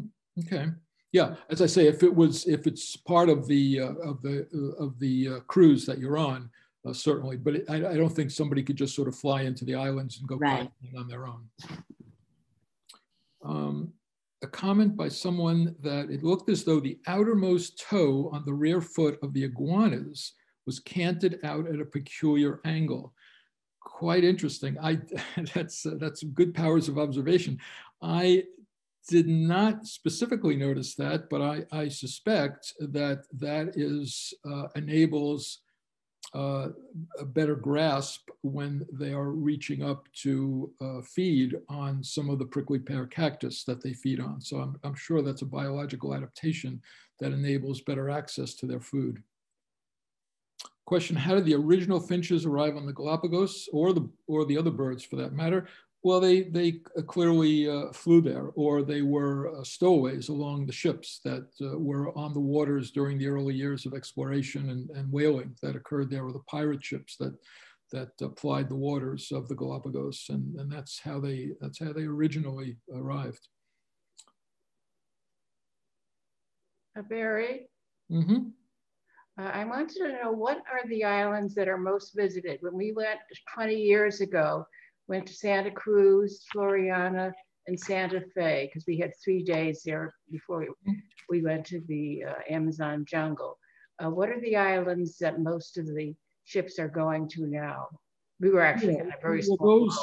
Okay. Yeah, as I say, if it was, if it's part of the uh, of the uh, of the uh, cruise that you're on, uh, certainly. But it, I, I don't think somebody could just sort of fly into the islands and go right. on their own. Um, a comment by someone that it looked as though the outermost toe on the rear foot of the iguanas was canted out at a peculiar angle. Quite interesting. I that's uh, that's good powers of observation. I. did not specifically notice that, but I, I suspect that that is uh, enables uh, a better grasp when they are reaching up to uh, feed on some of the prickly pear cactus that they feed on. So I'm, I'm sure that's a biological adaptation that enables better access to their food. Question, how did the original finches arrive on the Galapagos or the, or the other birds for that matter? Well, they, they clearly uh, flew there, or they were uh, stowaways along the ships that uh, were on the waters during the early years of exploration and, and whaling that occurred there, or the pirate ships that, that uh, plied the waters of the Galapagos. And, and that's, how they, that's how they originally arrived. Uh, Barry, mm-hmm. uh, I wanted to know, what are the islands that are most visited? When we went twenty years ago, went to Santa Cruz, Floreana, and Santa Fe, because we had three days there before we, we went to the uh, Amazon jungle. Uh, what are the islands that most of the ships are going to now? We were actually yeah. on a very well, small those,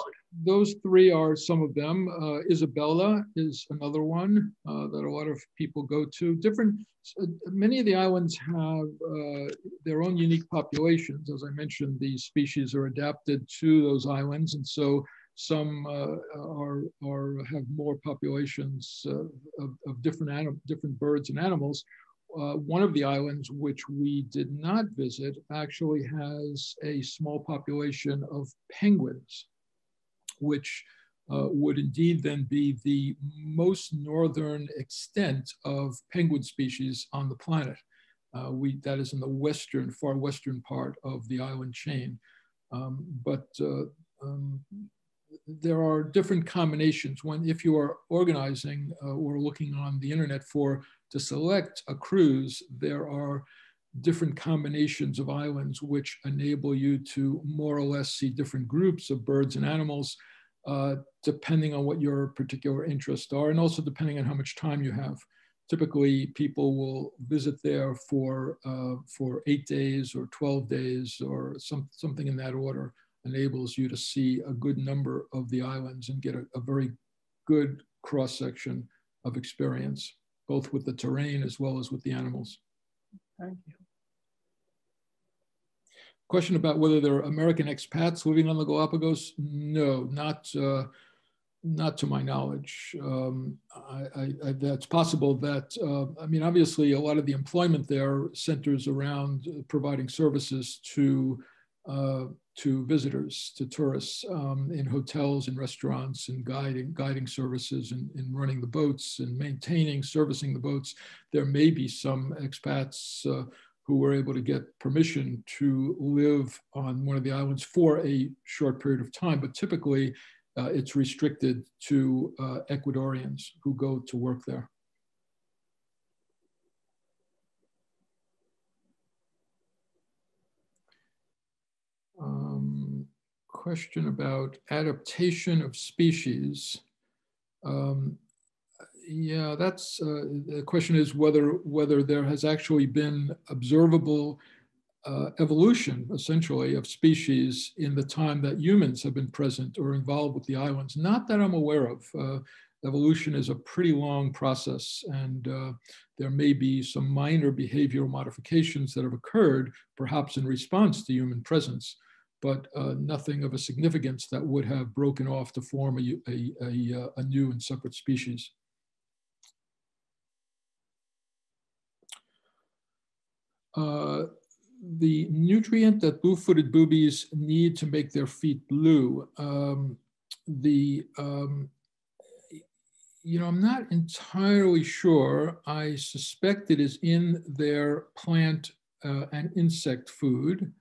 those three are some of them. Uh, Isabella is another one uh, that a lot of people go to. Different, uh, many of the islands have uh, their own unique populations. As I mentioned, these species are adapted to those islands, and so some uh, are, are have more populations uh, of, of different anim different birds and animals. Uh, one of the islands which we did not visit actually has a small population of penguins, which uh, would indeed then be the most northern extent of penguin species on the planet. Uh, we, that is in the western, far western part of the island chain. Um, but uh, um, there are different combinations. When, if you are organizing uh, or looking on the internet for to select a cruise, there are different combinations of islands which enable you to more or less see different groups of birds and animals, uh, depending on what your particular interests are, and also depending on how much time you have. Typically, people will visit there for, uh, for eight days or twelve days or some, something in that order enables you to see a good number of the islands and get a, a very good cross-section of experience, both with the terrain as well as with the animals. Thank you. Question about whether there are American expats living on the Galapagos? No, not, uh, not to my knowledge. Um, I, I, I, that's possible that, uh, I mean, obviously a lot of the employment there centers around providing services to uh, to visitors, to tourists, um, in hotels and restaurants and guiding, guiding services and, and running the boats and maintaining, servicing the boats. There may be some expats uh, who were able to get permission to live on one of the islands for a short period of time, but typically uh, it's restricted to uh, Ecuadorians who go to work there. Question about adaptation of species. Um, yeah, that's uh, the question is whether whether there has actually been observable uh, evolution, essentially, of species in the time that humans have been present or involved with the islands. Not that I'm aware of. Uh, evolution is a pretty long process, and uh, there may be some minor behavioral modifications that have occurred, perhaps in response to human presence, but uh, nothing of a significance that would have broken off to form a, a, a, a new and separate species. Uh, the nutrient that blue-footed boobies need to make their feet blue. Um, the, um, you know, I'm not entirely sure. I suspect it is in their plant uh, and insect food.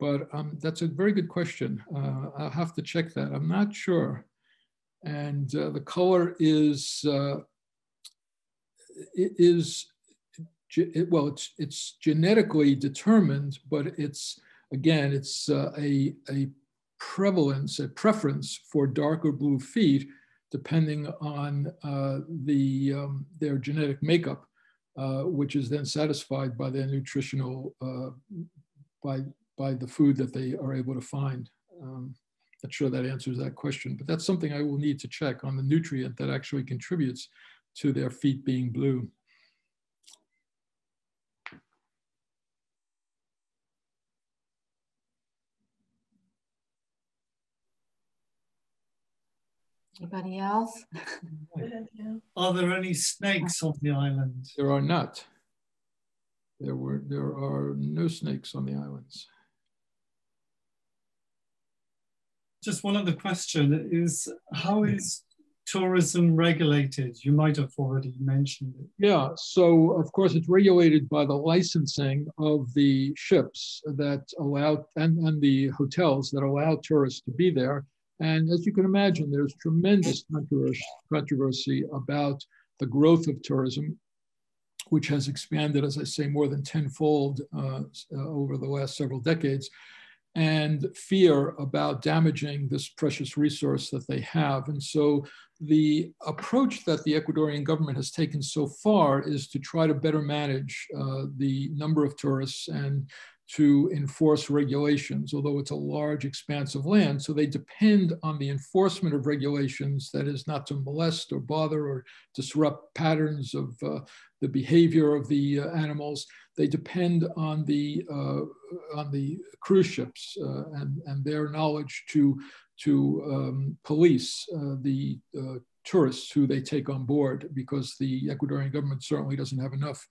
But um, that's a very good question. Uh, I'll have to check that. I'm not sure. And uh, the color is, uh, it is it, well, it's, it's genetically determined, but it's, again, it's uh, a, a prevalence, a preference for darker blue feet, depending on uh, the, um, their genetic makeup, uh, which is then satisfied by their nutritional, uh, by by the food that they are able to find. Um, not sure that answers that question, but that's something I will need to check on, the nutrient that actually contributes to their feet being blue. Anybody else? Are there any snakes on the island? There are not. There were, there are no snakes on the islands. Just one other question is, how is tourism regulated? You might have already mentioned it. Yeah, so of course it's regulated by the licensing of the ships that allow, and, and the hotels that allow tourists to be there. And as you can imagine, there's tremendous controversy about the growth of tourism, which has expanded, as I say, more than tenfold uh, over the last several decades, and fear about damaging this precious resource that they have. And so the approach that the Ecuadorian government has taken so far is to try to better manage uh, the number of tourists and to enforce regulations, although it's a large expanse of land. So they depend on the enforcement of regulations, that is, not to molest or bother or disrupt patterns of uh, the behavior of the uh, animals. They depend on the, uh, on the cruise ships uh, and, and their knowledge to, to um, police uh, the uh, tourists who they take on board, because the Ecuadorian government certainly doesn't have enough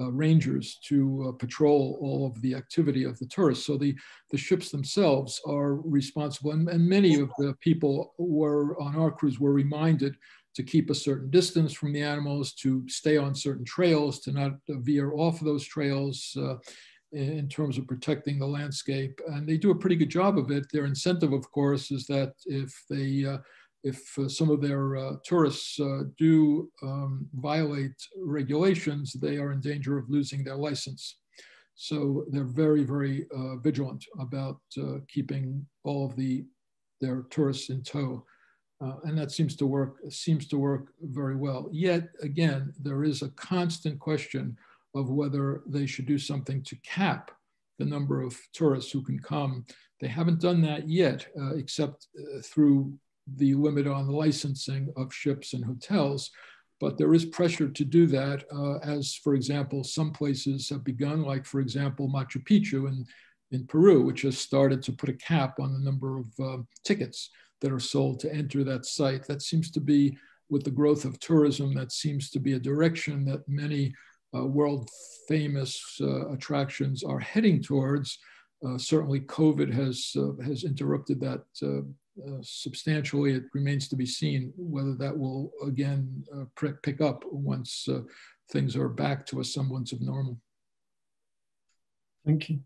Uh, rangers to uh, patrol all of the activity of the tourists. So the, the ships themselves are responsible. And, and many of the people were on our cruise were reminded to keep a certain distance from the animals, to stay on certain trails, to not veer off those trails uh, in terms of protecting the landscape. And they do a pretty good job of it. Their incentive, of course, is that if they uh, If uh, some of their uh, tourists uh, do um, violate regulations, they are in danger of losing their license. So they're very, very uh, vigilant about uh, keeping all of the, their tourists in tow. Uh, and that seems to work, seems to work very well. Yet again, there is a constant question of whether they should do something to cap the number of tourists who can come. They haven't done that yet, uh, except uh, through the limit on the licensing of ships and hotels, but there is pressure to do that uh, as, for example, some places have begun, like, for example, Machu Picchu in, in Peru, which has started to put a cap on the number of uh, tickets that are sold to enter that site. That seems to be, with the growth of tourism, that seems to be a direction that many uh, world famous uh, attractions are heading towards. Uh, certainly COVID has, uh, has interrupted that uh, uh, substantially. It remains to be seen whether that will again uh, pick up once uh, things are back to a semblance of normal. Thank you.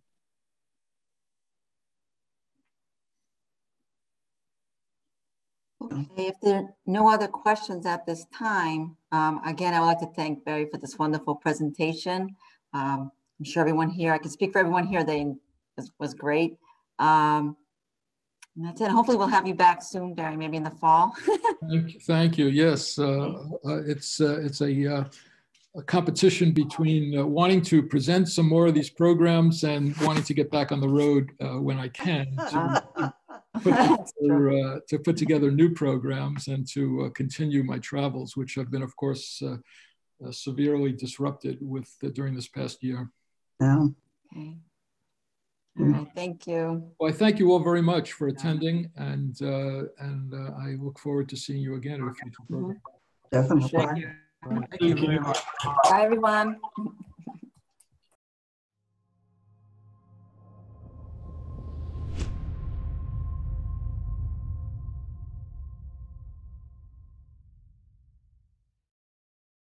Okay, if there are no other questions at this time, um, again, I would like to thank Barry for this wonderful presentation. Um, I'm sure everyone here, I can speak for everyone here, they was, was great. Um, and that's it. Hopefully we'll have you back soon, Barry, maybe in the fall. Thank you. Thank you. Yes, uh, uh, it's, uh, it's a, uh, a competition between uh, wanting to present some more of these programs and wanting to get back on the road uh, when I can. To Put together, uh, to put together new programs and to uh, continue my travels, which have been, of course, uh, uh, severely disrupted with uh, during this past year. Yeah. Okay. All right, thank you. Well, I thank you all very much for attending, and uh, and uh, I look forward to seeing you again in a future program. Definitely. Thank you. Thank you very much. Bye, everyone.